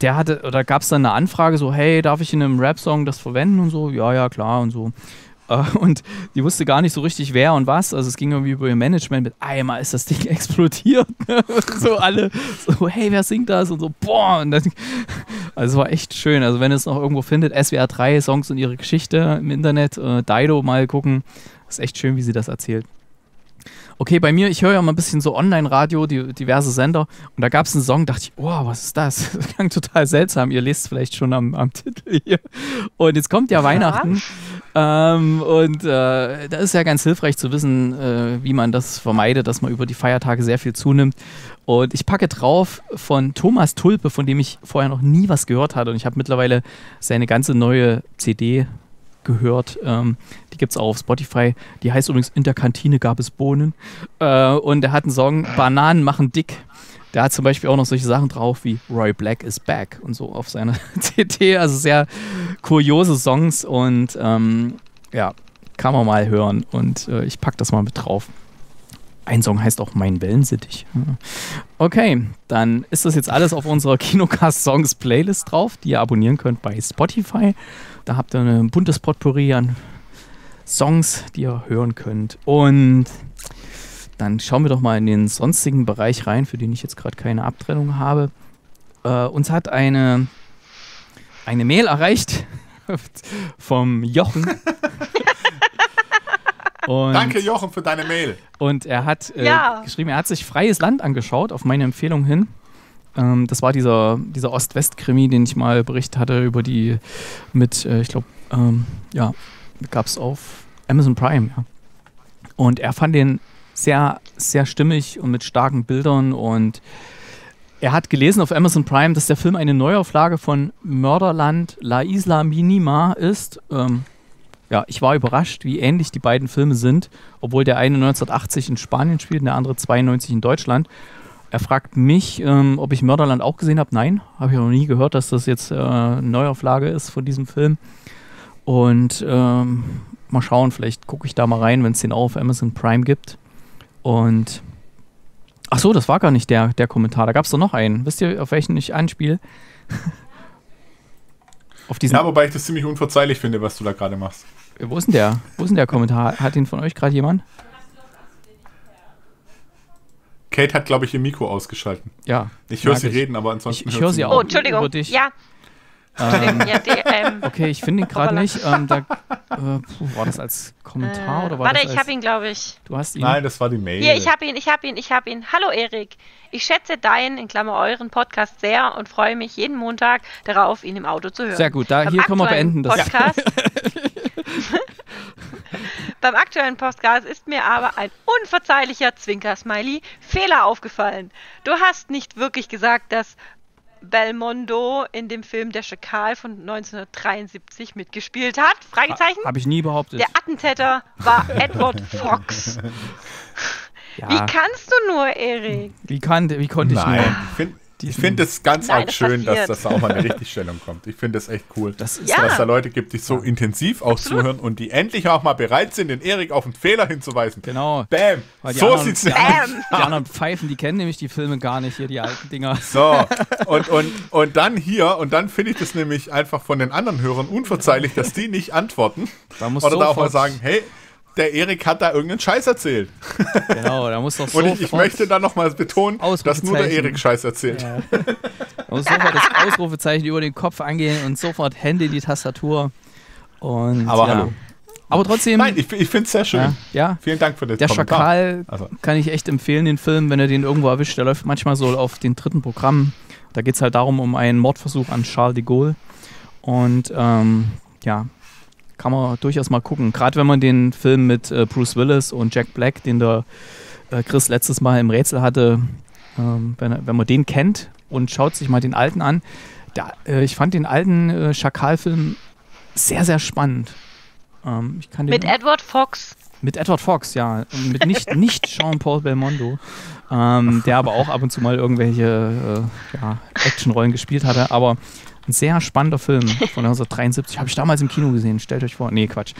der hatte, oder gab es dann eine Anfrage so, hey, darf ich in einem Rap-Song das verwenden und so? Ja, ja, klar und so. Und die wusste gar nicht so richtig, wer und was. Also es ging irgendwie über ihr Management mit, einmal ist das Ding explodiert. So alle, so, hey, wer singt das? Und so, boah. Und dann, also es war echt schön. Also wenn ihr es noch irgendwo findet, S W R drei, Songs und ihre Geschichte im Internet, äh, Dido mal gucken. Ist echt schön, wie sie das erzählt. Okay, bei mir, ich höre ja mal ein bisschen so Online-Radio, die, diverse Sender. Und da gab es einen Song, dachte ich, oh, was ist das? Das klang total seltsam. Ihr lest es vielleicht schon am, am Titel hier. Und jetzt kommt ja Weihnachten. Ähm, und äh, da ist ja ganz hilfreich zu wissen, äh, wie man das vermeidet, dass man über die Feiertage sehr viel zunimmt. Und ich packe drauf von Thomas Tulpe, von dem ich vorher noch nie was gehört hatte. Und ich habe mittlerweile seine ganze neue C D gehört. Ähm, die gibt es auch auf Spotify. Die heißt übrigens In der Kantine gab es Bohnen. Äh, und er hat einen Song, Bananen machen dick. Der hat zum Beispiel auch noch solche Sachen drauf wie Roy Black is Back und so auf seiner C D. Also sehr kuriose Songs und ähm, ja, kann man mal hören. Und äh, ich packe das mal mit drauf. Ein Song heißt auch Mein Wellensittich. Okay, dann ist das jetzt alles auf unserer Kinocast-Songs-Playlist drauf, die ihr abonnieren könnt bei Spotify. Da habt ihr ein buntes Potpourri an Songs, die ihr hören könnt. Und dann schauen wir doch mal in den sonstigen Bereich rein, für den ich jetzt gerade keine Abtrennung habe. Äh, uns hat eine, eine Mail erreicht vom Jochen. Und, danke Jochen für deine Mail. Und er hat äh, ja. geschrieben, er hat sich Freies Land angeschaut, auf meine Empfehlung hin. Ähm, das war dieser, dieser Ost-West-Krimi, den ich mal berichtet hatte über die mit, äh, ich glaube, ähm, ja, gab es auf Amazon Prime. Ja. Und er fand den sehr, sehr stimmig und mit starken Bildern, und er hat gelesen auf Amazon Prime, dass der Film eine Neuauflage von Mörderland La Isla Mínima ist. Ähm, ja, ich war überrascht, wie ähnlich die beiden Filme sind, obwohl der eine neunzehnhundertachtzig in Spanien spielt und der andere zweiundneunzig in Deutschland. Er fragt mich, ähm, ob ich Mörderland auch gesehen habe. Nein, habe ich noch nie gehört, dass das jetzt äh, eine Neuauflage ist von diesem Film. Und ähm, mal schauen, vielleicht gucke ich da mal rein, wenn es den auch auf Amazon Prime gibt. Und ach so, das war gar nicht der, der Kommentar. Da gab es doch noch einen. Wisst ihr, auf welchen ich anspiele? Auf diesen. Ja, wobei ich das ziemlich unverzeihlich finde, was du da gerade machst. Wo ist denn der? Wo ist denn der Kommentar? Hat den von euch gerade jemand? Kate hat, glaube ich, ihr Mikro ausgeschalten. Ja. Ich höre sie ich. reden, aber ansonsten. Ich, ich höre sie auch. Oh, Entschuldigung. Über dich. Ja. Ähm, ja, die, ähm, okay, ich finde ihn gerade nicht. Ähm, da, äh, war das als Kommentar äh, oder war warte, das als, ich habe ihn, glaube ich. Du hast ihn? Nein, das war die Mail. Hier, ich habe ihn, ich habe ihn, ich habe ihn. Hallo Erik, ich schätze deinen, in Klammer euren Podcast sehr und freue mich jeden Montag darauf, ihn im Auto zu hören. Sehr gut, da, hier können wir beenden das. Podcast, beim aktuellen Podcast ist mir aber ein unverzeihlicher Zwinker-Smiley Fehler aufgefallen. Du hast nicht wirklich gesagt, dass Belmondo in dem Film Der Schakal von neunzehnhundertdreiundsiebzig mitgespielt hat. Fragezeichen. Habe ich nie behauptet. Der Attentäter war Edward Fox. Ja. Wie kannst du nur, Erik? Wie, kann, wie konnte ich Nein. nur? Nein. Ich finde es ganz Nein, arg das schön, passiert. dass das auch mal eine Richtigstellung kommt. Ich finde es echt cool, das ist, ja. dass es da Leute gibt, die so intensiv auch Absolut. zuhören und die endlich auch mal bereit sind, den Erik auf einen Fehler hinzuweisen. Genau. Bam. So anderen, sieht's aus. Die anderen Pfeifen, die kennen nämlich die Filme gar nicht, hier die alten Dinger. So. Und, und, und dann hier, und dann finde ich das nämlich einfach von den anderen Hörern unverzeihlich, dass die nicht antworten. Da muss Oder da auch mal sagen, hey, der Erik hat da irgendeinen Scheiß erzählt. Genau, da muss doch so. Und ich, ich möchte da nochmal betonen, dass nur der Erik Scheiß erzählt. Ja. Da muss sofort das Ausrufezeichen über den Kopf angehen und sofort Hände in die Tastatur. Und, Aber ja. hallo. Aber trotzdem. Nein, ich, ich finde es sehr schön. Ja, ja. Vielen Dank für den Kommentar. Der Schakal also. Kann ich echt empfehlen, den Film, wenn ihr den irgendwo erwischt. Der läuft manchmal so auf den dritten Programm. Da geht es halt darum, um einen Mordversuch an Charles de Gaulle. Und ähm, ja, kann man durchaus mal gucken. Gerade wenn man den Film mit äh, Bruce Willis und Jack Black, den der äh, Chris letztes Mal im Rätsel hatte, ähm, wenn, wenn man den kennt und schaut sich mal den alten an. Da, äh, ich fand den alten äh, Schakal-Film sehr, sehr spannend. Ähm, ich kann den mit Edward Fox. Mit Edward Fox, ja. Mit nicht, nicht Jean-Paul Belmondo, ähm, der aber auch ab und zu mal irgendwelche äh, ja, Actionrollen gespielt hatte. Aber ein sehr spannender Film von neunzehnhundertdreiundsiebzig. Habe ich damals im Kino gesehen. Stellt euch vor. Nee, Quatsch.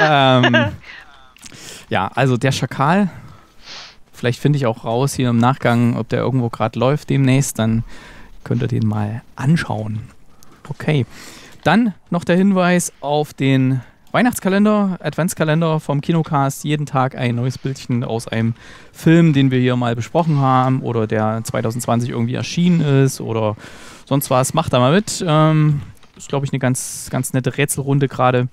ähm, ja, also der Schakal. Vielleicht finde ich auch raus hier im Nachgang, ob der irgendwo gerade läuft demnächst. Dann könnt ihr den mal anschauen. Okay. Dann noch der Hinweis auf den Weihnachtskalender, Adventskalender vom Kinocast. Jeden Tag ein neues Bildchen aus einem Film, den wir hier mal besprochen haben oder der zwanzig zwanzig irgendwie erschienen ist oder sonst was. Macht da mal mit. Ähm, ist, glaube ich, eine ganz, ganz nette Rätselrunde gerade.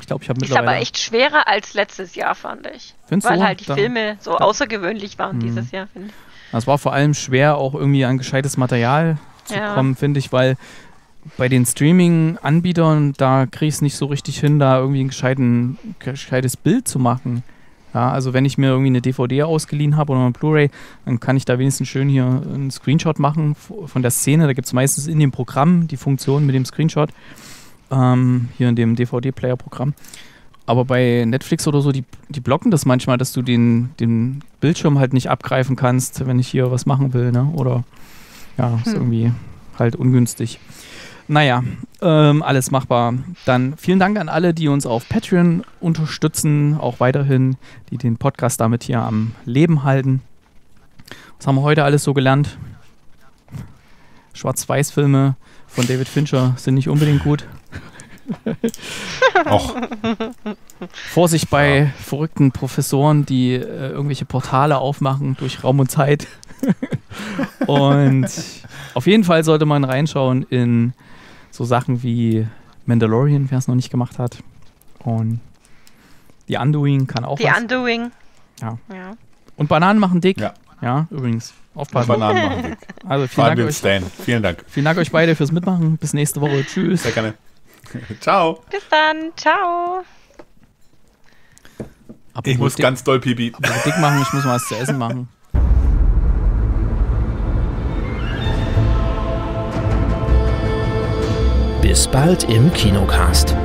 Ich glaube, ich habe mittlerweile... Ist aber echt schwerer als letztes Jahr, fand ich. Findest du? Weil halt die Filme so außergewöhnlich waren dieses Jahr, finde ich. Das war vor allem schwer, auch irgendwie an gescheites Material zu kommen, finde ich, weil bei den Streaming-Anbietern, da kriege ich es nicht so richtig hin, da irgendwie ein gescheites Bild zu machen. Ja, also wenn ich mir irgendwie eine D V D ausgeliehen habe oder eine Blu-ray, dann kann ich da wenigstens schön hier einen Screenshot machen von der Szene. Da gibt es meistens in dem Programm die Funktion mit dem Screenshot, ähm, hier in dem D V D-Player-Programm. Aber bei Netflix oder so, die, die blocken das manchmal, dass du den, den Bildschirm halt nicht abgreifen kannst, wenn ich hier was machen will, ne? Oder ja, ist hm. irgendwie halt ungünstig. Naja, ähm, alles machbar. Dann vielen Dank an alle, die uns auf Patreon unterstützen, auch weiterhin, die den Podcast damit hier am Leben halten. Was haben wir heute alles so gelernt? Schwarz-Weiß-Filme von David Fincher sind nicht unbedingt gut. Auch. Vorsicht bei ja. verrückten Professoren, die äh, irgendwelche Portale aufmachen durch Raum und Zeit. Und auf jeden Fall sollte man reinschauen in so Sachen wie Mandalorian, wer es noch nicht gemacht hat. Und The Undoing kann auch The was. Undoing. Ja. ja. Und Bananen machen dick. Ja, ja übrigens. Aufpassen. Bananen machen dick. Also vielen Dank, euch. Stan. vielen Dank. Vielen Dank euch beide fürs Mitmachen. Bis nächste Woche. Tschüss. Sehr gerne. Ciao. Bis dann. Ciao. Apropos ich muss dick, ganz doll Pipi. Apropos dick machen, ich muss mal was zu essen machen. Bis bald im Kinocast.